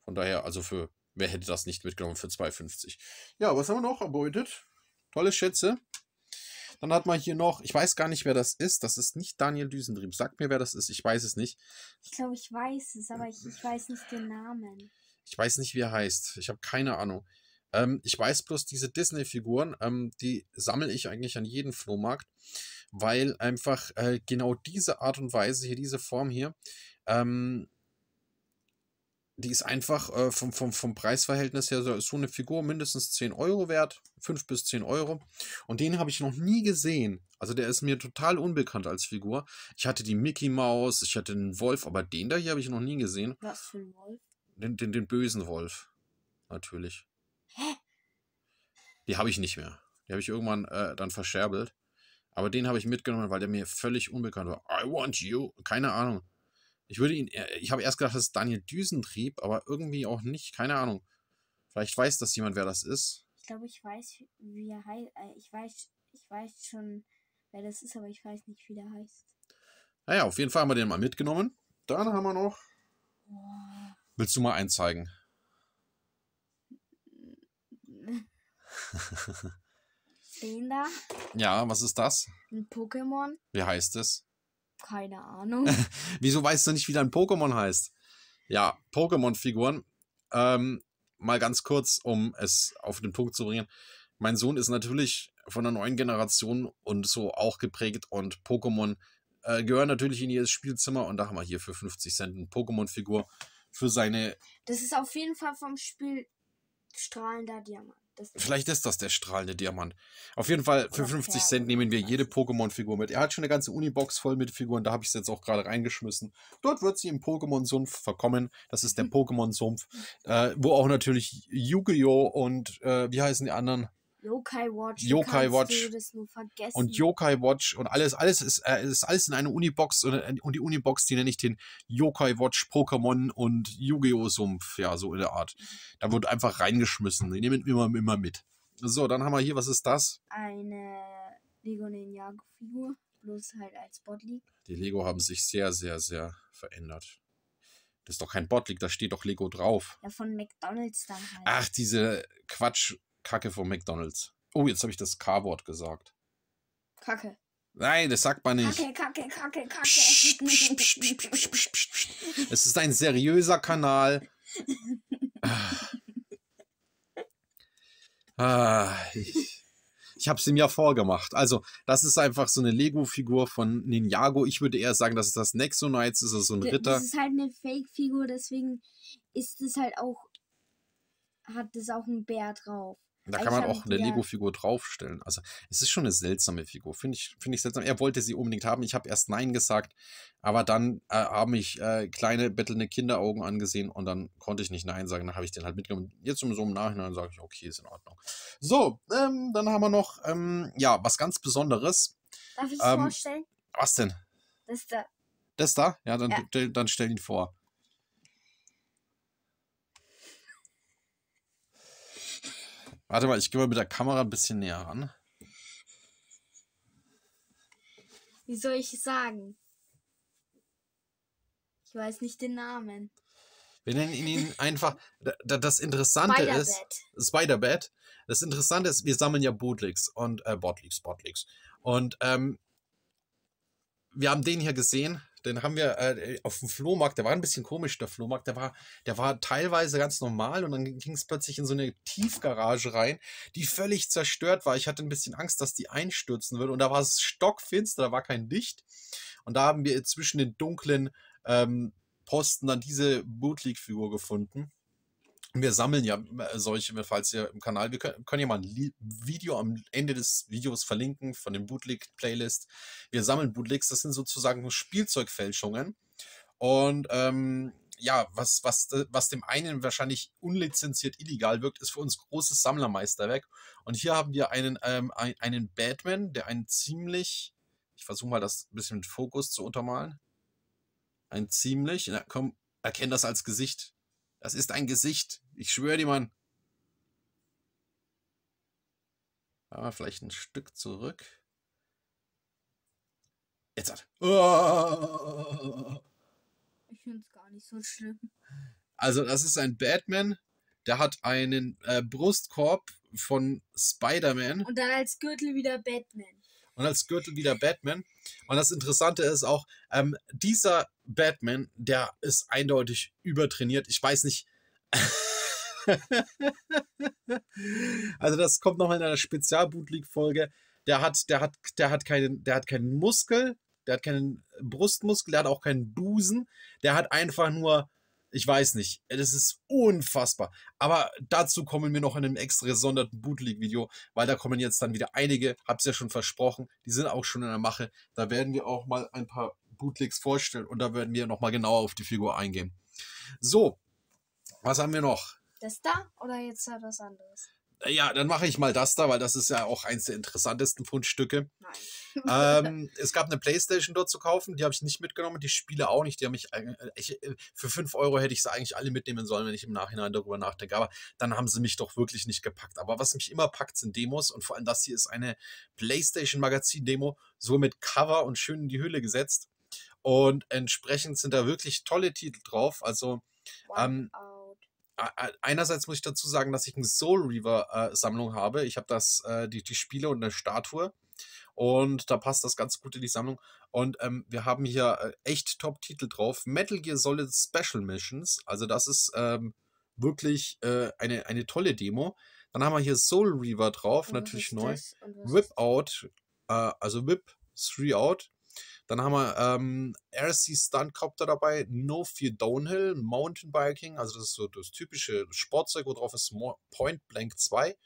Von daher, also für, wer hätte das nicht mitgenommen, für 2,50. Ja, was haben wir noch erbeutet? Tolle Schätze. Dann hat man hier noch, ich weiß gar nicht, wer das ist. Das ist nicht Daniel Düsentrieb. Sagt mir, wer das ist. Ich weiß es nicht. Ich glaube, ich weiß es, aber ich weiß nicht den Namen. Ich weiß nicht, wie er heißt. Ich habe keine Ahnung. Ich weiß bloß, diese Disney-Figuren, die sammle ich eigentlich an jedem Flohmarkt, weil einfach genau diese Art und Weise hier, diese Form hier, die ist einfach vom Preisverhältnis her so eine Figur mindestens 10 Euro wert, 5 bis 10 Euro. Und den habe ich noch nie gesehen. Also der ist mir total unbekannt als Figur. Ich hatte die Mickey Maus, ich hatte den Wolf, aber den da hier habe ich noch nie gesehen. Was für ein Wolf? Den bösen Wolf. natürlich. Die habe ich nicht mehr. Die habe ich irgendwann dann verscherbelt. Aber den habe ich mitgenommen, weil der mir völlig unbekannt war. I want you. Keine Ahnung. Ich habe erst gedacht, das ist Daniel Düsentrieb, aber irgendwie auch nicht. Keine Ahnung. Vielleicht weiß das jemand, wer das ist. Ich glaube, ich weiß, wie er heißt. Ich weiß schon, wer das ist, aber ich weiß nicht, wie der heißt. Naja, auf jeden Fall haben wir den mal mitgenommen. Dann haben wir noch... Boah. Willst du mal einen zeigen? Den da? Ja, was ist das? Ein Pokémon. Wie heißt es? Keine Ahnung. Wieso weißt du nicht, wie dein Pokémon heißt? Ja, Pokémon-Figuren. Mal ganz kurz, um es auf den Punkt zu bringen. Mein Sohn ist natürlich von der neuen Generation und so auch geprägt. Und Pokémon gehören natürlich in jedes Spielzimmer. Und da haben wir hier für 50 Cent eine Pokémon-Figur für seine... Das ist auf jeden Fall vom Spiel Strahlender Diamant. Vielleicht ist das der strahlende Diamant. Auf jeden Fall, für 50 Cent nehmen wir jede Pokémon-Figur mit. Er hat schon eine ganze Unibox voll mit Figuren, da habe ich es jetzt auch gerade reingeschmissen. Dort wird sie im Pokémon-Sumpf verkommen. Das ist der Pokémon-Sumpf, wo auch natürlich Yu-Gi-Oh! Und, wie heißen die anderen? Yokai Watch. Yokai Watch. Und Yokai Watch und alles ist alles in einer Unibox und die Unibox, die nenne ich den Yokai Watch Pokémon und Yu-Gi-Oh! Sumpf, ja, so in der Art. Da wird einfach reingeschmissen. Die nehmen immer mit. So, dann haben wir hier, was ist das? Eine Lego Ninjago-Figur, bloß halt als Botleague. Die Lego haben sich sehr, sehr, sehr verändert. Das ist doch kein Botleague, da steht doch Lego drauf. Ja, von McDonalds dann halt. Ach, diese Quatsch-Kacke von McDonalds. Oh, jetzt habe ich das K-Wort gesagt. Kacke. Nein, das sagt man nicht. Kacke. Psch, psch, psch, psch, psch, psch, psch. Es ist ein seriöser Kanal. Ich habe es ihm ja vorgemacht. Also, das ist einfach so eine Lego-Figur von Ninjago. Ich würde eher sagen, das ist das Nexo Knights, das ist so ein Ritter. Das ist halt eine Fake-Figur, deswegen ist es halt auch... hat es auch einen Bär drauf. Da kann man auch eine Lego-Figur draufstellen. Also es ist schon eine seltsame Figur, finde ich seltsam. Er wollte sie unbedingt haben, ich habe erst Nein gesagt, aber dann haben mich kleine bettelnde Kinderaugen angesehen und dann konnte ich nicht Nein sagen, dann habe ich den halt mitgenommen. Jetzt so im Nachhinein sage ich, okay, ist in Ordnung. So, dann haben wir noch, ja, was ganz Besonderes. Darf ich es vorstellen? Was denn? Das da. Das da? Ja, dann stell ihn vor. Warte mal, ich gehe mal mit der Kamera ein bisschen näher ran. Wie soll ich sagen? Ich weiß nicht den Namen. Wir nennen ihn einfach... Das Interessante ist... Spider-Bat. Das Interessante ist, wir sammeln ja Bootlegs und... Botlegs. Und wir haben den hier gesehen. Den haben wir auf dem Flohmarkt, der war ein bisschen komisch, der Flohmarkt, der war teilweise ganz normal und dann ging es plötzlich in so eine Tiefgarage rein, die völlig zerstört war. Ich hatte ein bisschen Angst, dass die einstürzen würde und da war es stockfinster, da war kein Licht und da haben wir zwischen den dunklen Posten dann diese Bootleg-Figur gefunden. Wir sammeln ja solche, falls ihr im Kanal, wir können ja mal ein Video am Ende des Videos verlinken von dem Bootleg-Playlist. Wir sammeln Bootlegs, das sind sozusagen Spielzeugfälschungen. Und ja, was dem einen wahrscheinlich unlizenziert illegal wirkt, ist für uns großes Sammlermeisterwerk. Und hier haben wir einen Batman, der einen ziemlich, ich versuche mal das ein bisschen mit Fokus zu untermalen, ein ziemlich, na komm, erkenn das als Gesicht. Das ist ein Gesicht. Ich schwöre dir, Mann. Aber vielleicht ein Stück zurück. Jetzt hat. Oh. Ich finde es gar nicht so schlimm. Also das ist ein Batman. Der hat einen Brustkorb von Spider-Man. Und dann als Gürtel wieder Batman. Und das Interessante ist auch, dieser Batman, der ist eindeutig übertrainiert. Ich weiß nicht. Also das kommt nochmal in einer Spezial-Bootleg-Folge. Der hat keinen Muskel, der hat keinen Brustmuskel, der hat auch keinen Busen. Der hat einfach nur, ich weiß nicht, das ist unfassbar. Aber dazu kommen wir noch in einem extra gesonderten Bootleg-Video, weil da kommen jetzt dann wieder einige, hab's ja schon versprochen, die sind auch schon in der Mache. Da werden wir auch mal ein paar Bootlegs vorstellen und da werden wir nochmal genauer auf die Figur eingehen. So, was haben wir noch? Das da oder jetzt ja was anderes? Ja, dann mache ich mal das da, weil das ist ja auch eins der interessantesten Fundstücke. Nein. Es gab eine PlayStation dort zu kaufen, die habe ich nicht mitgenommen, die Spiele auch nicht. Die haben mich für 5 Euro hätte ich sie eigentlich alle mitnehmen sollen, wenn ich im Nachhinein darüber nachdenke. Aber dann haben sie mich doch wirklich nicht gepackt. Aber was mich immer packt, sind Demos. Und vor allem das hier ist eine PlayStation-Magazin-Demo, so mit Cover und schön in die Hülle gesetzt. Und entsprechend sind da wirklich tolle Titel drauf. Also einerseits muss ich dazu sagen, dass ich eine Soul Reaver Sammlung habe. Ich habe das die Spiele und eine Statue und da passt das ganz gut in die Sammlung. Und wir haben hier echt Top-Titel drauf. Metal Gear Solid Special Missions. Also das ist wirklich eine tolle Demo. Dann haben wir hier Soul Reaver drauf, und natürlich neu. Whip Out, also Whip 3 Out. Dann haben wir RC Stuntcopter dabei, No Fear Downhill, Mountainbiking, also das ist so das typische Sportzeug, wo drauf ist Point Blank 2,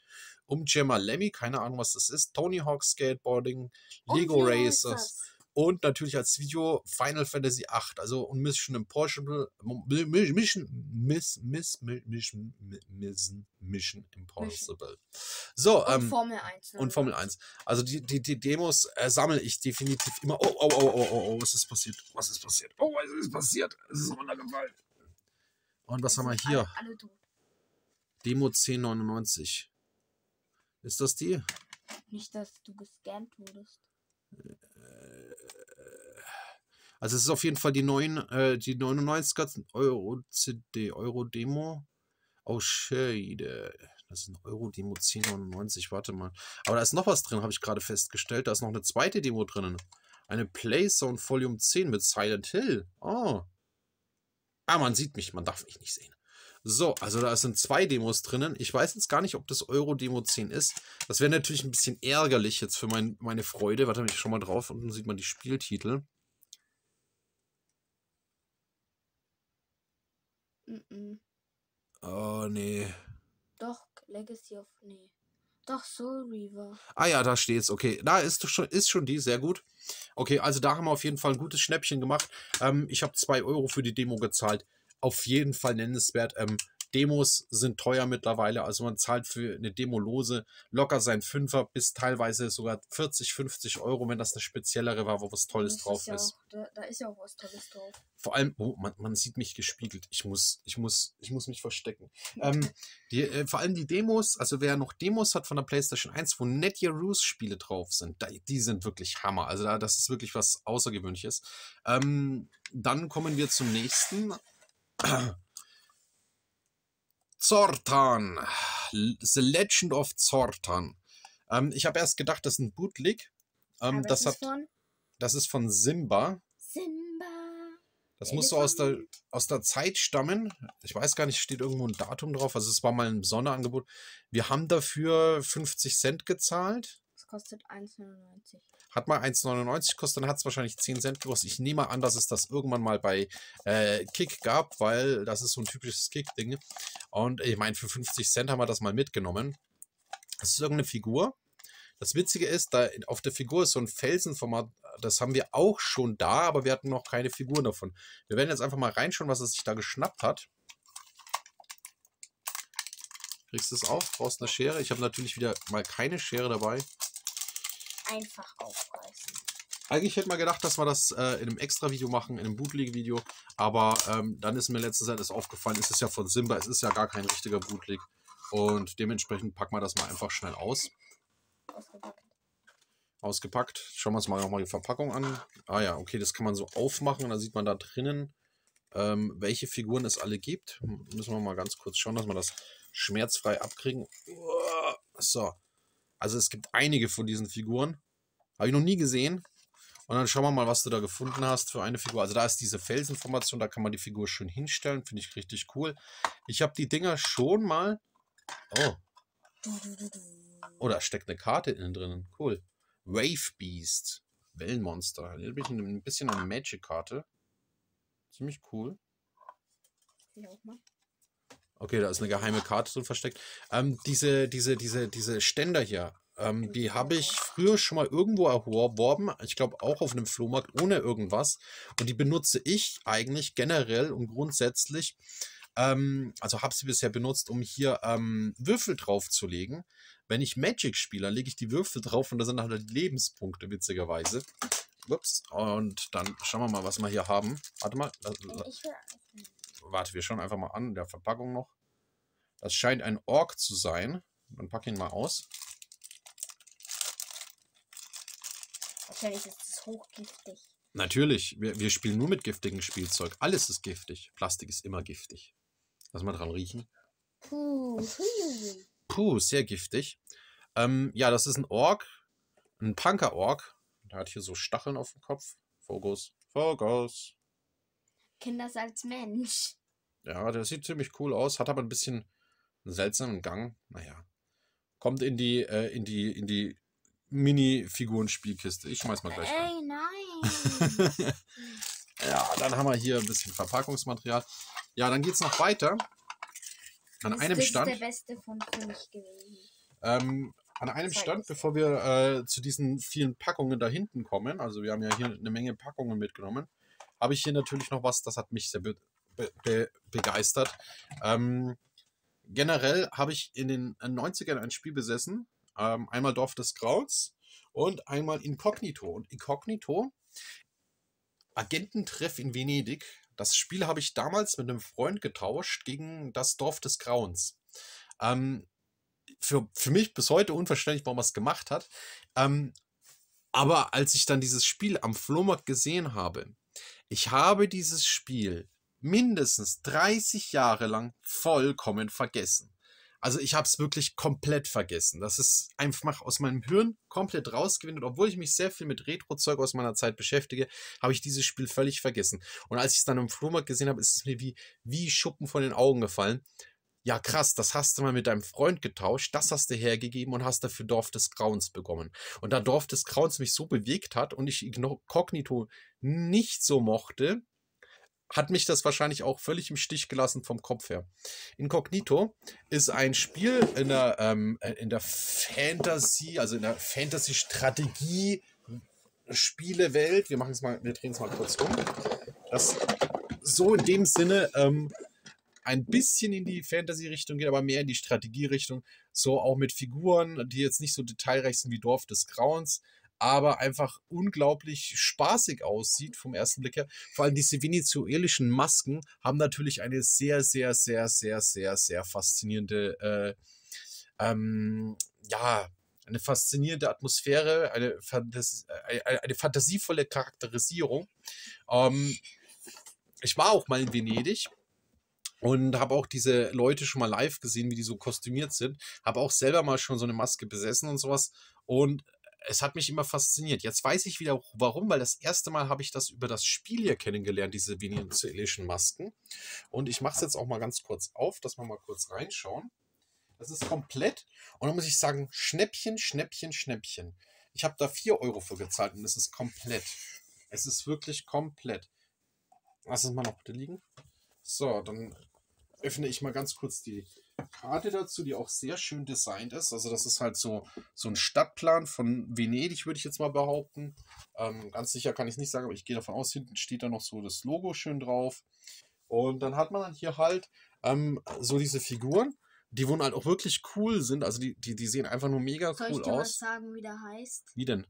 Gemma Lemmy, keine Ahnung, was das ist, Tony Hawk Skateboarding, Lego Racers und natürlich als Video Final Fantasy 8, also und Mission Impossible, Mission Impossible. So, und Formel 1. Und Formel 1. Also die Demos sammle ich definitiv immer. Oh, oh, oh, oh, oh, oh, was ist passiert? Was ist passiert? Oh, was ist passiert? Es ist runtergefallen. Und was haben wir hier? Alle tot. Demo 1099. Ist das die? Nicht, dass du gescannt wurdest. Also es ist auf jeden Fall die 99er Euro CD, Euro Demo. Oh shit, das ist ein Euro Demo 1099, warte mal. Aber da ist noch was drin, habe ich gerade festgestellt. Da ist noch eine zweite Demo drinnen. Eine Playzone Volume 10 mit Silent Hill. Oh. Ah, man sieht mich, man darf mich nicht sehen. So, also da sind 2 Demos drinnen. Ich weiß jetzt gar nicht, ob das Euro Demo 10 ist. Das wäre natürlich ein bisschen ärgerlich jetzt für meine Freude. Warte, ich schon mal drauf und dann sieht man die Spieltitel. Oh, nee. Doch, Legacy of... Nee. Doch, Soul Reaver. Ah ja, da steht's. Okay, da ist schon die, sehr gut. Okay, also da haben wir auf jeden Fall ein gutes Schnäppchen gemacht. Ich habe 2 Euro für die Demo gezahlt. Auf jeden Fall nennenswert. Demos sind teuer mittlerweile, also man zahlt für eine Demo lose locker sein 5er bis teilweise sogar 40, 50 Euro, wenn das eine speziellere war, wo was Tolles drauf ist. Da ist ja auch was Tolles drauf. Vor allem, oh, man sieht mich gespiegelt. Ich muss mich verstecken. Vor allem die Demos, also wer noch Demos hat von der PlayStation 1, wo Net-Your-Ruse-Spiele drauf sind, die sind wirklich Hammer. Also das ist wirklich was Außergewöhnliches. Dann kommen wir zum nächsten. Zortan. The Legend of Zortan. Ich habe erst gedacht, das ist ein Bootleg. Das ist von Simba. Simba. Das muss so aus der Zeit stammen. Ich weiß gar nicht, steht irgendwo ein Datum drauf. Also es war mal ein Sonderangebot. Wir haben dafür 50 Cent gezahlt. Das kostet 1,99. Hat mal 1,99 gekostet, dann hat es wahrscheinlich 10 Cent gekostet. Ich nehme an, dass es das irgendwann mal bei Kick gab, weil das ist so ein typisches Kick-Ding. Und ich meine, für 50 Cent haben wir das mal mitgenommen. Das ist irgendeine Figur. Das Witzige ist, da auf der Figur ist so ein Felsenformat, das haben wir auch schon da, aber wir hatten noch keine Figuren davon. Wir werden jetzt einfach mal reinschauen, was er sich da geschnappt hat. Kriegst du es auf? Brauchst eine Schere? Ich habe natürlich wieder mal keine Schere dabei. Einfach aufreißen. Eigentlich hätte man gedacht, dass wir das in einem Extra-Video machen, in einem Bootleg-Video, aber dann ist mir letztens alles aufgefallen, es ist ja von Simba, es ist ja gar kein richtiger Bootleg und dementsprechend packen wir das mal einfach schnell aus. Ausgepackt. Schauen wir uns mal nochmal die Verpackung an. Ah ja, okay, das kann man so aufmachen und dann sieht man da drinnen, welche Figuren es alle gibt. Müssen wir mal ganz kurz schauen, dass wir das schmerzfrei abkriegen. So. Also es gibt einige von diesen Figuren. Habe ich noch nie gesehen. Und dann schauen wir mal, was du da gefunden hast für eine Figur. Also da ist diese Felsenformation, da kann man die Figur schön hinstellen. Finde ich richtig cool. Ich habe die Dinger schon mal... Oh. Oh, da steckt eine Karte innen drinnen. Cool. Wave Beast. Wellenmonster. Ein bisschen eine Magic-Karte. Ziemlich cool. Ja, auch mal. Okay, da ist eine geheime Karte drin versteckt. Diese Ständer hier, die habe ich früher schon mal irgendwo erworben. Ich glaube auch auf einem Flohmarkt ohne irgendwas. Und die benutze ich eigentlich generell und grundsätzlich Also habe sie bisher benutzt, um hier Würfel drauf zu legen. Wenn ich Magic spiele, dann lege ich die Würfel drauf und da sind halt Lebenspunkte, witzigerweise. Ups, und dann schauen wir mal, was wir hier haben. Warte mal. Warte, wir schauen einfach mal an, in der Verpackung noch. Das scheint ein Ork zu sein. Dann pack ihn mal aus. Wahrscheinlich ist es hochgiftig. Natürlich, wir spielen nur mit giftigem Spielzeug. Alles ist giftig. Plastik ist immer giftig. Lass mal dran riechen. Puh, sehr giftig. Ja, das ist ein Ork. Ein Punker-Ork. Der hat hier so Stacheln auf dem Kopf. Fokus, Fokus. Kennt das als Mensch. Ja, der sieht ziemlich cool aus. Hat aber ein bisschen einen seltsamen Gang. Naja. Kommt in die Mini-Figuren-Spielkiste. Ich schmeiß mal gleich rein. Ey, nein! Ja, dann haben wir hier ein bisschen Verpackungsmaterial. Ja, dann geht's noch weiter. An einem Stand. Das ist der beste von 5 gewesen. An einem Stand, bevor wir zu diesen vielen Packungen da hinten kommen, also wir haben ja hier eine Menge Packungen mitgenommen, habe ich hier natürlich noch was, das hat mich sehr begeistert. Generell habe ich in den 90ern ein Spiel besessen, einmal Dorf des Grauens und einmal Inkognito. Und Inkognito, Agententreff in Venedig, das Spiel habe ich damals mit einem Freund getauscht gegen das Dorf des Grauens. Für mich bis heute unverständlich, warum er es gemacht hat. Aber als ich dann dieses Spiel am Flohmarkt gesehen habe, ich habe dieses Spiel mindestens 30 Jahre lang vollkommen vergessen. Also ich habe es wirklich komplett vergessen. Das ist einfach aus meinem Hirn komplett rausgewindet. Obwohl ich mich sehr viel mit Retro-Zeug aus meiner Zeit beschäftige, habe ich dieses Spiel völlig vergessen. Und als ich es dann im Flohmarkt gesehen habe, ist es mir wie Schuppen von den Augen gefallen. Ja, krass, das hast du mal mit deinem Freund getauscht, das hast du hergegeben und hast dafür Dorf des Grauens bekommen. Und da Dorf des Grauens mich so bewegt hat und ich Inkognito nicht so mochte, hat mich das wahrscheinlich auch völlig im Stich gelassen vom Kopf her. Inkognito ist ein Spiel in der Fantasy, also in der Fantasy-Strategie-Spielewelt. Wir drehen es mal kurz um. Das so in dem Sinne ein bisschen in die Fantasy-Richtung geht, aber mehr in die Strategie-Richtung. So auch mit Figuren, die jetzt nicht so detailreich sind wie Dorf des Grauens, aber einfach unglaublich spaßig aussieht vom ersten Blick her. Vor allem diese venezuelischen Masken haben natürlich eine sehr, sehr, sehr, sehr, sehr, sehr faszinierende, eine faszinierende Atmosphäre, eine fantasievolle Charakterisierung. Ich war auch mal in Venedig. Und habe auch diese Leute schon mal live gesehen, wie die so kostümiert sind. Habe auch selber mal schon so eine Maske besessen und sowas. Und es hat mich immer fasziniert. Jetzt weiß ich wieder warum, weil das erste Mal habe ich das über das Spiel hier kennengelernt, diese venezuelischen Masken. Und ich mache es jetzt auch mal ganz kurz auf, dass wir mal kurz reinschauen. Das ist komplett. Und dann muss ich sagen, Schnäppchen, Schnäppchen, Schnäppchen. Ich habe da 4 Euro für gezahlt und es ist komplett. Es ist wirklich komplett. Lass es mal noch bitte liegen. So, dann öffne ich mal ganz kurz die Karte dazu, die auch sehr schön designt ist. Also das ist halt so ein Stadtplan von Venedig, würde ich jetzt mal behaupten. Ganz sicher kann ich es nicht sagen, aber ich gehe davon aus, hinten steht da noch so das Logo schön drauf. Und dann hat man dann hier halt so diese Figuren, die wohl halt auch wirklich cool sind. Also die sehen einfach nur mega cool aus. Soll ich dir was sagen, wie der heißt? Wie denn?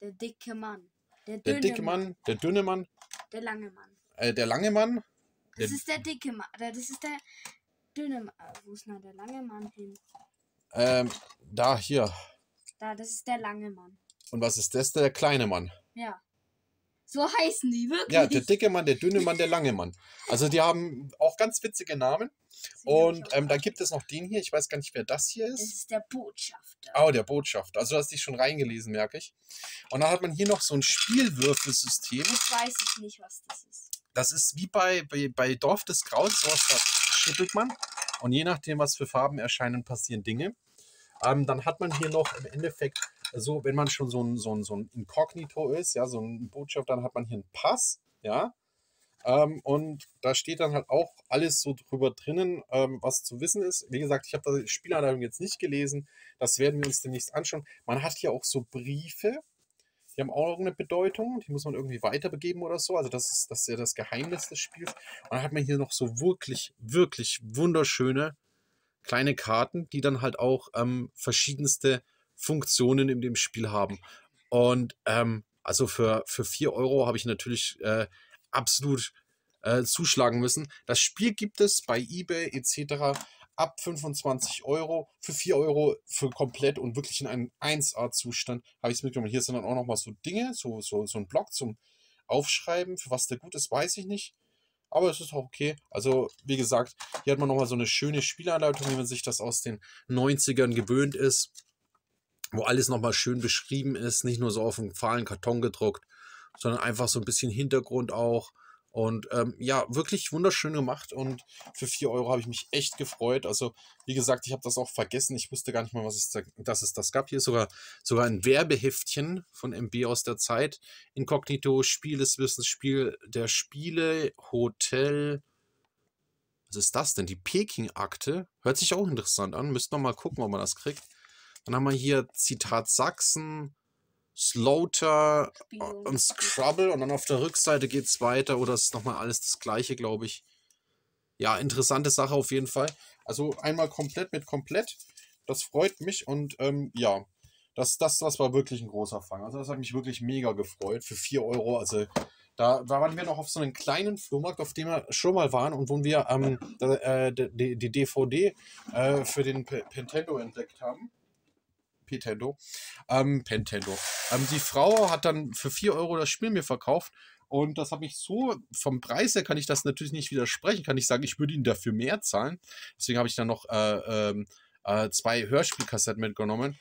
Der dicke Mann. Der dicke Mann, der dünne Mann. Der lange Mann. Der lange Mann. Das ist der dicke Mann, das ist der dünne Mann. Wo ist denn der lange Mann hin? Da, hier. Da, das ist der lange Mann. Und was ist das? Der kleine Mann. Ja. So heißen die wirklich. Ja, der dicke Mann, der dünne Mann, der lange Mann. Also die haben auch ganz witzige Namen. Und dann gibt es noch den hier. Ich weiß gar nicht, wer das hier ist. Das ist der Botschafter. Oh, der Botschafter. Also du hast dich schon reingelesen, merke ich. Und dann hat man hier noch so ein Spielwürfelsystem. Das weiß ich nicht, was das ist. Das ist wie bei Dorf des Grauens, sowas, da schüttelt man. Und je nachdem, was für Farben erscheinen, passieren Dinge. Dann hat man hier noch im Endeffekt, so, wenn man schon so ein Inkognito ist, ja, so ein Botschafter, dann hat man hier einen Pass, ja. Und da steht dann halt auch alles so drüber drinnen, was zu wissen ist. Wie gesagt, ich habe die Spielanleitung jetzt nicht gelesen. Das werden wir uns demnächst anschauen. Man hat hier auch so Briefe. Die haben auch irgendeine Bedeutung, die muss man irgendwie weiterbegeben oder so. Also das ist ja das Geheimnis des Spiels. Und dann hat man hier noch so wirklich, wirklich wunderschöne kleine Karten, die dann halt auch verschiedenste Funktionen in dem Spiel haben. Und also für 4 € habe ich natürlich absolut zuschlagen müssen. Das Spiel gibt es bei eBay etc. ab 25 € für 4 € für komplett und wirklich in einem 1A-Zustand habe ich es mitgenommen. Hier sind dann auch nochmal so Dinge, so ein Block zum Aufschreiben. Für was der gut ist, weiß ich nicht. Aber es ist auch okay. Also, wie gesagt, hier hat man nochmal so eine schöne Spielanleitung, wie man sich das aus den 90ern gewöhnt ist. Wo alles nochmal schön beschrieben ist. Nicht nur so auf einem fahlen Karton gedruckt, sondern einfach so ein bisschen Hintergrund auch. Und ja, wirklich wunderschön gemacht und für 4 € habe ich mich echt gefreut. Also wie gesagt, ich habe das auch vergessen. Ich wusste gar nicht mal, dass es das gab. Hier ist sogar ein Werbeheftchen von MB aus der Zeit. Inkognito, Spiel des Wissens, Spiel der Spiele, Hotel. Was ist das denn? Die Peking-Akte. Hört sich auch interessant an. Müsst noch mal gucken, ob man das kriegt. Dann haben wir hier Zitat Sachsen. Slaughter und Scrabble und dann auf der Rückseite geht es weiter oder ist nochmal alles das gleiche, glaube ich. Ja, interessante Sache auf jeden Fall. Also einmal komplett mit komplett. Das freut mich und ja, das war wirklich ein großer Fang. Also das hat mich wirklich mega gefreut für 4 €. Also da waren wir noch auf so einem kleinen Flohmarkt, auf dem wir schon mal waren und wo wir die DVD für den Nintendo entdeckt haben. Nintendo. Die Frau hat dann für 4 € das Spiel mir verkauft und das habe ich so, vom Preis her kann ich das natürlich nicht widersprechen, kann ich sagen, ich würde ihnen dafür mehr zahlen. Deswegen habe ich dann noch 2 Hörspielkassetten mitgenommen.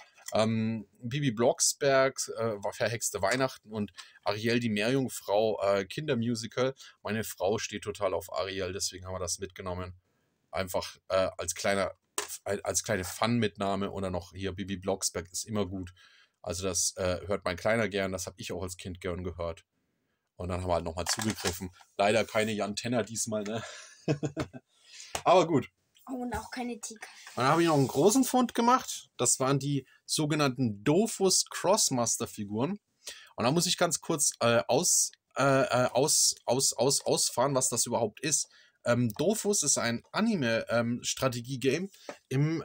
Bibi Blocksberg war Verhexte Weihnachten und Ariel, die Meerjungfrau, Kindermusical. Meine Frau steht total auf Ariel, deswegen haben wir das mitgenommen. Einfach als kleine Fun-Mitnahme oder noch hier Bibi Blocksberg ist immer gut. Also das hört mein Kleiner gern, das habe ich auch als Kind gern gehört. Und dann haben wir halt nochmal zugegriffen. Leider keine Jan Tenner diesmal, ne? Aber gut. Und auch keine Tika. Dann habe ich noch einen großen Fund gemacht. Das waren die sogenannten Dofus Crossmaster-Figuren. Und da muss ich ganz kurz ausfahren, was das überhaupt ist. Dofus ist ein Anime-Strategie-Game im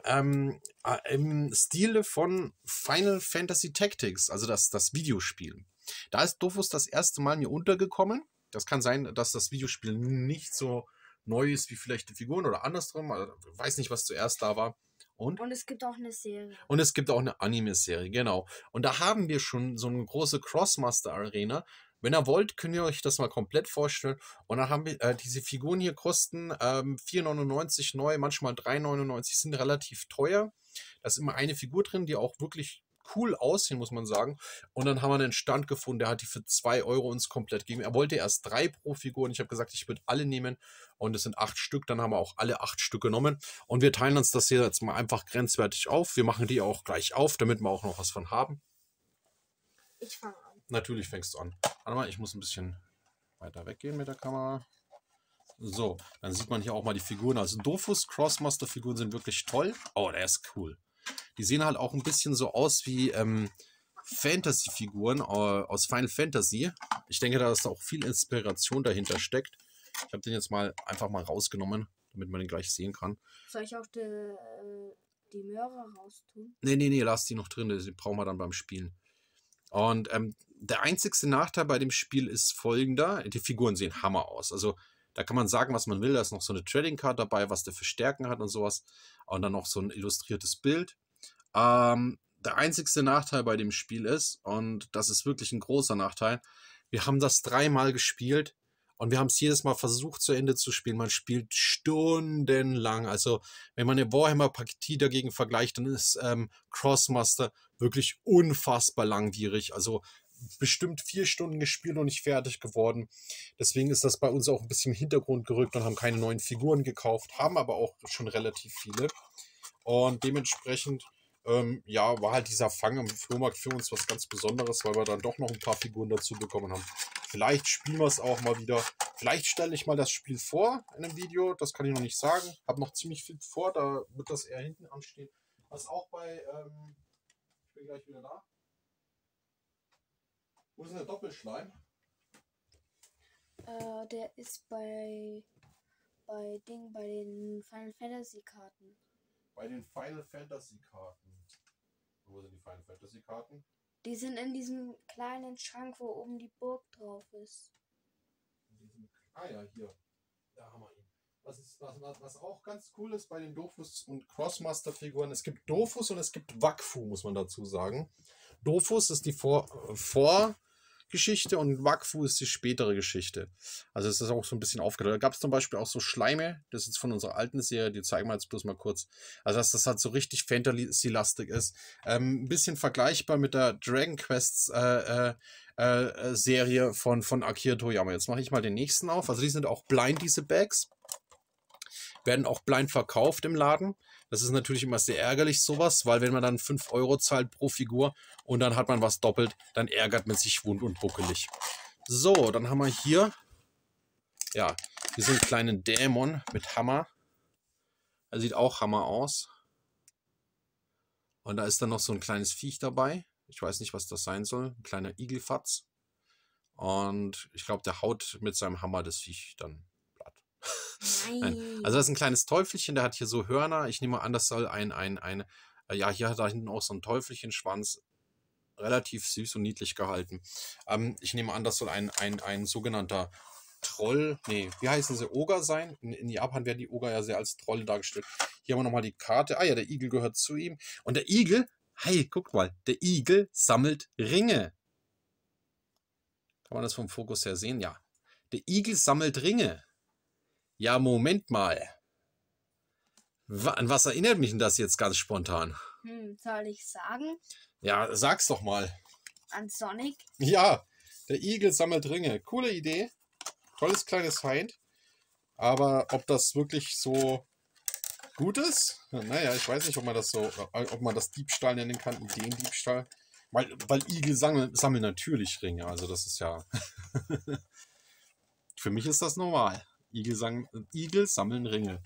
Stile von Final Fantasy Tactics, also das Videospiel. Da ist Dofus das erste Mal mir untergekommen. Das kann sein, dass das Videospiel nicht so neu ist wie vielleicht die Figuren oder andersrum. Also, ich weiß nicht, was zuerst da war. Und es gibt auch eine Serie. Und es gibt auch eine Anime-Serie, genau. Und da haben wir schon so eine große Crossmaster-Arena. Wenn ihr wollt, könnt ihr euch das mal komplett vorstellen. Und dann haben wir diese Figuren hier kosten 4,99 € neu, manchmal 3,99 €, sind relativ teuer. Da ist immer eine Figur drin, die auch wirklich cool aussehen, muss man sagen. Und dann haben wir einen Stand gefunden, der hat die für 2 € uns komplett gegeben. Er wollte erst 3 pro Figur und ich habe gesagt, ich würde alle nehmen. Und es sind 8 Stück, dann haben wir auch alle 8 Stück genommen. Und wir teilen uns das hier jetzt mal einfach grenzwertig auf. Wir machen die auch gleich auf, damit wir auch noch was von haben. Ich fange an. Natürlich fängst du an. Warte mal, ich muss ein bisschen weiter weggehen mit der Kamera. So, dann sieht man hier auch mal die Figuren. Also Dofus Crossmaster-Figuren sind wirklich toll. Oh, der ist cool. Die sehen halt auch ein bisschen so aus wie Fantasy-Figuren aus Final Fantasy. Ich denke, dass da auch viel Inspiration dahinter steckt. Ich habe den jetzt mal einfach mal rausgenommen, damit man den gleich sehen kann. Soll ich auch die Möhre raus tun? Nee, lass die noch drin. Die brauchen wir dann beim Spielen. Und der einzigste Nachteil bei dem Spiel ist folgender. Die Figuren sehen Hammer aus. Also da kann man sagen, was man will. Da ist noch so eine Trading Card dabei, was der für Stärken hat und sowas. Und dann noch so ein illustriertes Bild. Der einzigste Nachteil bei dem Spiel ist, und das ist wirklich ein großer Nachteil, wir haben das 3 Mal gespielt und wir haben es jedes Mal versucht, zu Ende zu spielen. Man spielt stundenlang. Also wenn man eine Warhammer-Partie dagegen vergleicht, dann ist Crossmaster wirklich unfassbar langwierig. Also bestimmt 4 Stunden gespielt und nicht fertig geworden. Deswegen ist das bei uns auch ein bisschen im Hintergrund gerückt und haben keine neuen Figuren gekauft, haben aber auch schon relativ viele. Und dementsprechend ja, war halt dieser Fang im Flohmarkt für uns was ganz Besonderes, weil wir dann doch noch ein paar Figuren dazu bekommen haben. Vielleicht spielen wir es auch mal wieder. Vielleicht stelle ich mal das Spiel vor in einem Video. Das kann ich noch nicht sagen. Habe noch ziemlich viel vor, da wird das eher hinten anstehen. Was auch bei... ich bin gleich wieder da. Wo ist denn der Doppelschleim? Der ist bei den Final Fantasy Karten. Bei den Final Fantasy Karten. Wo sind die Final Fantasy Karten? Die sind in diesem kleinen Schrank, wo oben die Burg drauf ist. In diesem, hier. Da haben wir ihn. Was auch ganz cool ist bei den Dofus- und Crossmaster-Figuren, es gibt Dofus und es gibt Wakfu, muss man dazu sagen. Dofus ist die Vorgeschichte und Wakfu ist die spätere Geschichte. Also es ist auch so ein bisschen aufgeteilt. Da gab es zum Beispiel auch so Schleime, das ist jetzt von unserer alten Serie, die zeigen wir jetzt bloß mal kurz. Also dass das halt so richtig Fantasy-lastig ist. Ein bisschen vergleichbar mit der Dragon Quests Serie von Akira Toriyama. Jetzt mache ich mal den nächsten auf. Also die sind auch blind, diese Bags. Werden auch blind verkauft im Laden. Das ist natürlich immer sehr ärgerlich, sowas, weil wenn man dann 5 Euro zahlt pro Figur und dann hat man was doppelt, dann ärgert man sich wund und buckelig. So, dann haben wir hier, ja, diesen kleinen Dämon mit Hammer. Er sieht auch Hammer aus. Und da ist dann noch so ein kleines Viech dabei. Ich weiß nicht, was das sein soll. Ein kleiner Igelfatz. Und ich glaube, der haut mit seinem Hammer das Viech dann. Nein. Also das ist ein kleines Teufelchen, der hat hier so Hörner. Ich nehme an, das soll ja, hier hat er hinten auch so ein Teufelchenschwanz. Relativ süß und niedlich gehalten. Ich nehme an, das soll ein sogenannter Troll, nee, wie heißen sie, Oger sein? In Japan werden die Oger ja sehr als Trolle dargestellt. Hier haben wir nochmal die Karte. Ah ja, der Igel gehört zu ihm. Und der Igel, hey, guckt mal, der Igel sammelt Ringe. Kann man das vom Fokus her sehen? Ja. Der Igel sammelt Ringe. Ja, Moment mal. An was erinnert mich denn das jetzt ganz spontan? Soll ich sagen? Ja, sag's doch mal. An Sonic? Ja, der Igel sammelt Ringe. Coole Idee. Tolles kleines Feind. Aber ob das wirklich so gut ist? Naja, ich weiß nicht, ob man das Diebstahl nennen kann, Ideendiebstahl. Weil Igel sammeln natürlich Ringe. Also das ist ja... Für mich ist das normal. Igel sammeln Ringe.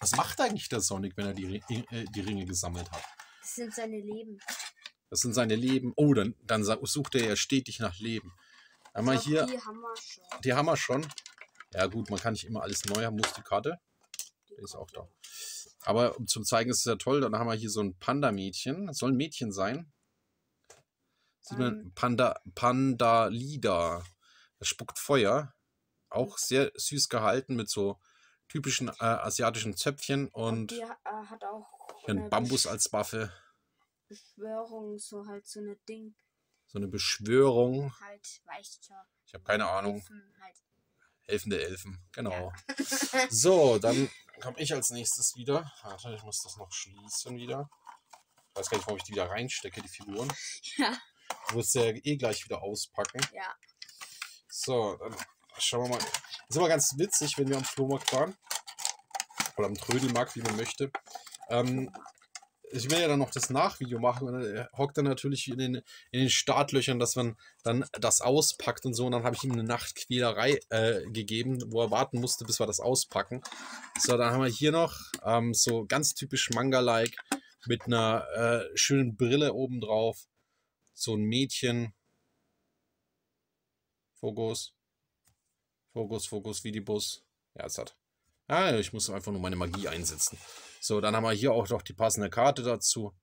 Was macht eigentlich der Sonic, wenn er die Ringe gesammelt hat? Das sind seine Leben. Das sind seine Leben. Oh, dann sucht er ja stetig nach Leben. Einmal hier. Die haben wir schon. Ja gut, man kann nicht immer alles neu haben. Muss die Karte? Die ist auch da. Aber um zum Zeigen ist es ja toll. Dann haben wir hier so ein Panda-Mädchen. Das soll ein Mädchen sein. Sieht man Panda-Lida. Das spuckt Feuer. Auch sehr süß gehalten mit so typischen asiatischen Zöpfchen und die, hat auch einen Bambus als Waffe. Beschwörung, so halt so eine Ding. So eine Beschwörung. Halt Weichter. Ich habe keine Ahnung. Elfen, halt. Helfende Elfen, genau. Ja. So, dann komme ich als nächstes wieder. Warte, ich muss das noch schließen wieder. Ich weiß gar nicht, warum ich die wieder reinstecke, die Figuren. Ja. Du wirst ja eh gleich wieder auspacken. Ja. So, dann schauen wir mal. Das ist immer ganz witzig, wenn wir am Flohmarkt waren. Oder am Trödelmarkt, wie man möchte. Ich will ja dann noch das Nachvideo machen. Und er hockt dann natürlich in den Startlöchern, dass man dann das auspackt und so. Und dann habe ich ihm eine Nachtquälerei gegeben, wo er warten musste, bis wir das auspacken. So, dann haben wir hier noch so ganz typisch Manga-like mit einer schönen Brille obendrauf. So ein Mädchen. Fokus, wie die Bus. Ja, es hat. Ah, ich muss einfach nur meine Magie einsetzen. So, dann haben wir hier auch noch die passende Karte dazu.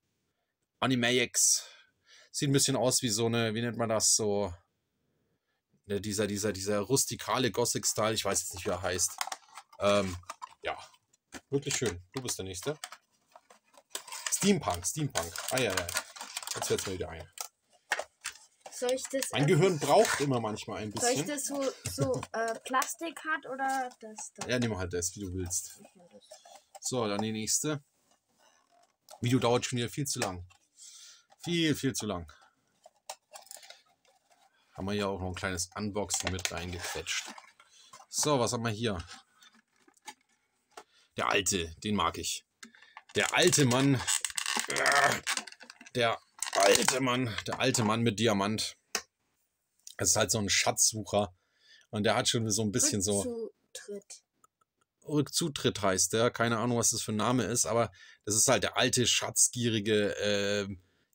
Animax. Sieht ein bisschen aus wie so eine, wie nennt man das so? Ne, dieser rustikale Gothic-Style. Ich weiß jetzt nicht, wie er heißt. Ja, wirklich schön. Du bist der Nächste. Steampunk. Ah, ja. Jetzt fällt es mir wieder ein. Soll ich das mein Gehirn braucht immer manchmal ein bisschen. Soll ich das so Plastik hat oder das da? Ja, nimm halt das, wie du willst. So, dann die nächste. Video dauert schon wieder viel zu lang. Viel zu lang. Haben wir hier auch noch ein kleines Unboxing mit reingequetscht. So, was haben wir hier? Der alte, den mag ich. Der alte Mann. Der alte Mann mit Diamant. Das ist halt so ein Schatzsucher. Und der hat schon so ein bisschen so... Rückzutritt heißt der. Keine Ahnung, was das für ein Name ist. Aber das ist halt der alte, schatzgierige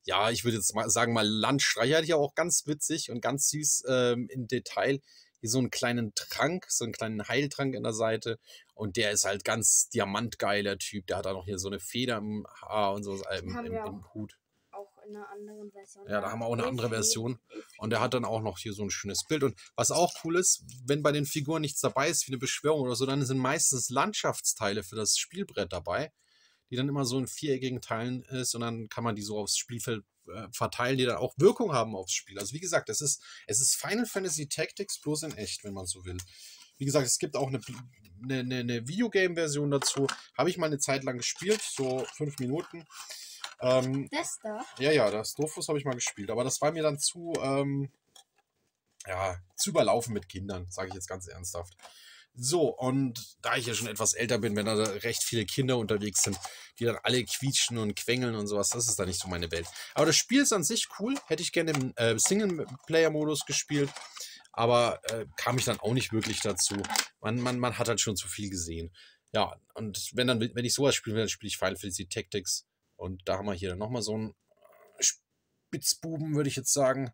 ja, ich würde jetzt mal sagen, Landstreicher hatte ich auch ganz witzig und ganz süß im Detail. Hier so einen kleinen Trank, so einen kleinen Heiltrank an der Seite. Und der ist halt ganz diamantgeiler Typ. Der hat da noch hier so eine Feder im Haar und so im Hut. Auch in einer anderen Version. Ja, da haben wir auch eine andere Version. Und der hat dann auch noch hier so ein schönes Bild. Und was auch cool ist, wenn bei den Figuren nichts dabei ist, wie eine Beschwörung oder so, dann sind meistens Landschaftsteile für das Spielbrett dabei, die dann immer so in viereckigen Teilen ist. Und dann kann man die so aufs Spielfeld verteilen, die dann auch Wirkung haben aufs Spiel. Also wie gesagt, es ist Final Fantasy Tactics bloß in echt, wenn man so will. Wie gesagt, es gibt auch eine Videogame-Version dazu. Habe ich mal eine Zeit lang gespielt, so 5 Minuten. Das da? Ja, ja, das Dofus habe ich mal gespielt. Aber das war mir dann zu überlaufen mit Kindern, sage ich jetzt ganz ernsthaft. So, und da ich ja schon etwas älter bin, wenn da recht viele Kinder unterwegs sind, die dann alle quietschen und quengeln und sowas, das ist da nicht so meine Welt. Aber das Spiel ist an sich cool, hätte ich gerne im Single-Player-Modus gespielt, aber kam ich dann auch nicht wirklich dazu. Man hat halt schon zu viel gesehen. Ja, und wenn ich sowas spiele, dann spiele ich Final Fantasy Tactics. Und da haben wir hier dann nochmal so einen Spitzbuben, würde ich jetzt sagen.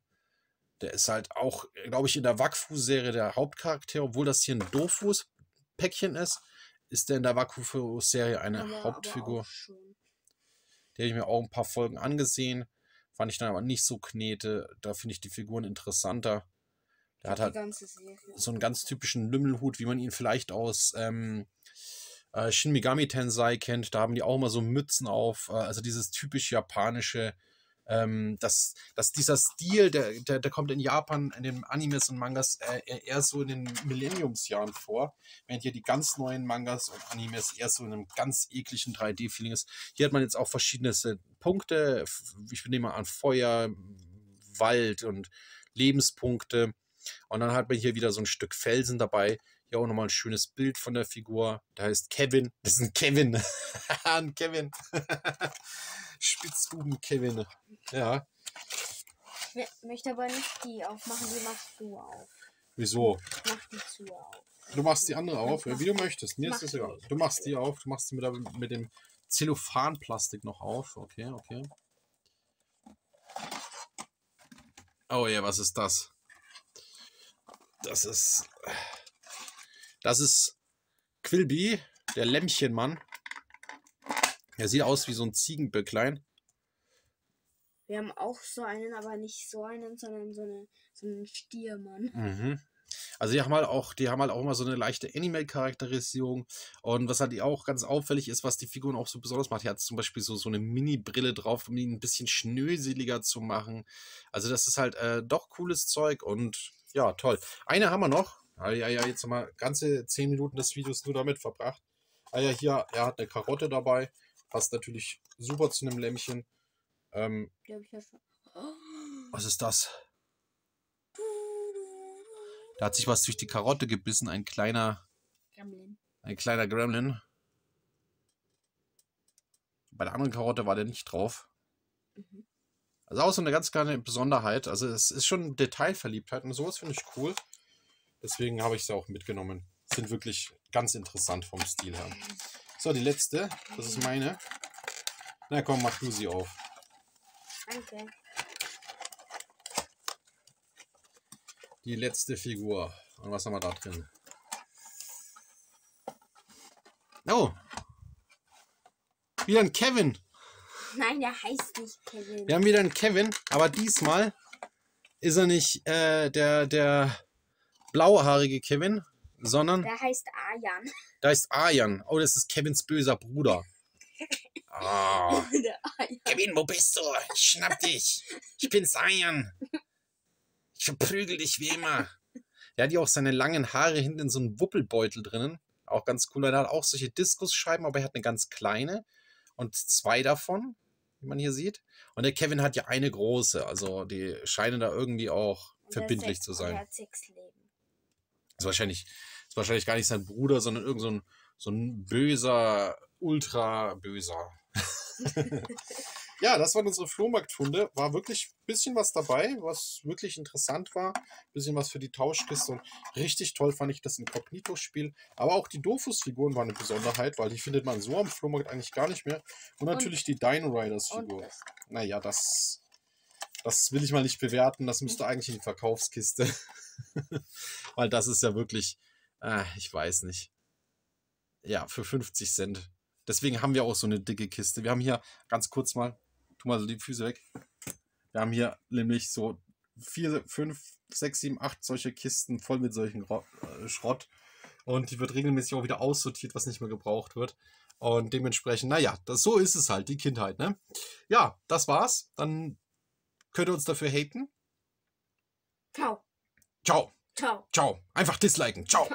Der ist halt auch, glaube ich, in der Wakfu-Serie der Hauptcharakter, obwohl das hier ein Dofus-Päckchen ist, ist der in der Wakfu-Serie eine Hauptfigur. Die habe ich mir auch ein paar Folgen angesehen, fand ich dann aber nicht so knete, da finde ich die Figuren interessanter. Der hat halt so einen ganz typischen Lümmelhut, wie man ihn vielleicht aus Shin Megami Tensei kennt, da haben die auch immer so Mützen auf, also dieses typisch japanische. Dieser Stil, der kommt in Japan, in den Animes und Mangas eher so in den Millenniumsjahren vor, während hier die ganz neuen Mangas und Animes eher so in einem ganz ekligen 3D-Feeling ist. Hier hat man jetzt auch verschiedene Punkte, ich nehme mal an Feuer, Wald und Lebenspunkte, und dann hat man hier wieder so ein Stück Felsen dabei. Hier auch nochmal ein schönes Bild von der Figur. Der heißt Kevin. Das ist ein Kevin. Ein Kevin. Spitzbuben-Kevin. Ja. Ich möchte aber nicht die aufmachen, die machst du auf. Wieso? Ich mach die zu auf. Du machst die andere auf, wie du möchtest. Mir ist das egal. Du machst die auf, du machst die mit dem Zellophanplastik noch auf. Okay, okay. Oh ja, was ist das? Das ist Quilby, der Lämmchenmann. Er sieht aus wie so ein Ziegenböcklein. Wir haben auch so einen, aber nicht so einen, sondern so einen Stiermann. Mhm. Also die haben halt auch immer so eine leichte Anime-Charakterisierung. Und was halt auch ganz auffällig ist, was die Figuren auch so besonders macht, die hat zum Beispiel so eine Mini-Brille drauf, um ihn ein bisschen schnöseliger zu machen. Also das ist halt doch cooles Zeug und ja, toll. Eine haben wir noch. Ah ja, ja, jetzt haben wir ganze 10 Minuten des Videos nur damit verbracht. Ah ja, hier, er hat eine Karotte dabei. Passt natürlich super zu einem Lämmchen. Was ist das? Da hat sich was durch die Karotte gebissen. Ein kleiner Gremlin. Bei der anderen Karotte war der nicht drauf. Mhm. Also auch so eine ganz kleine Besonderheit. Also es ist schon Detailverliebtheit und sowas finde ich cool. Deswegen habe ich sie auch mitgenommen. Sind wirklich ganz interessant vom Stil her. So, die letzte. Das ist meine. Na komm, mach du sie auf. Danke. Die letzte Figur. Und was haben wir da drin? Oh! Wieder ein Kevin! Nein, der heißt nicht Kevin. Wir haben wieder einen Kevin, aber diesmal ist er nicht der blauhaarige Kevin, sondern... Der heißt Arjan. Der heißt Arjan. Oh, das ist Kevins böser Bruder. Oh. Kevin, wo bist du? Ich schnapp dich. Ich bin's, Arjan. Ich verprügel dich wie immer. Der hat ja auch seine langen Haare hinten in so einem Wuppelbeutel drinnen. Auch ganz cool. Er hat auch solche Diskusscheiben, aber er hat eine ganz kleine und 2 davon, wie man hier sieht. Und der Kevin hat ja eine große. Also die scheinen da irgendwie auch verbindlich zu sein. Der hat 6 Leben. Ist wahrscheinlich gar nicht sein Bruder, sondern irgend so ein böser, ultra böser. Ja, das waren unsere Flohmarkthunde. War wirklich ein bisschen was dabei, was wirklich interessant war. Ein bisschen was für die Tauschkiste. Und richtig toll fand ich das Inkognito-Spiel. Aber auch die Dofus-Figuren waren eine Besonderheit, weil die findet man so am Flohmarkt eigentlich gar nicht mehr. Und natürlich die Dino-Riders-Figur. Naja, das will ich mal nicht bewerten. Das müsste eigentlich in die Verkaufskiste. Weil das ist ja wirklich, ich weiß nicht. Ja, für 50 Cent. Deswegen haben wir auch so eine dicke Kiste. Wir haben hier, ganz kurz mal, tu mal so die Füße weg. Wir haben hier nämlich so 4, 5, 6, 7, 8 solche Kisten voll mit solchen Schrott. Und die wird regelmäßig auch wieder aussortiert, was nicht mehr gebraucht wird. Und dementsprechend, naja, so ist es halt, die Kindheit, ne? Ja, das war's. Dann könnt ihr uns dafür haten. Ciao. Ciao. Ciao. Ciao. Einfach disliken. Ciao.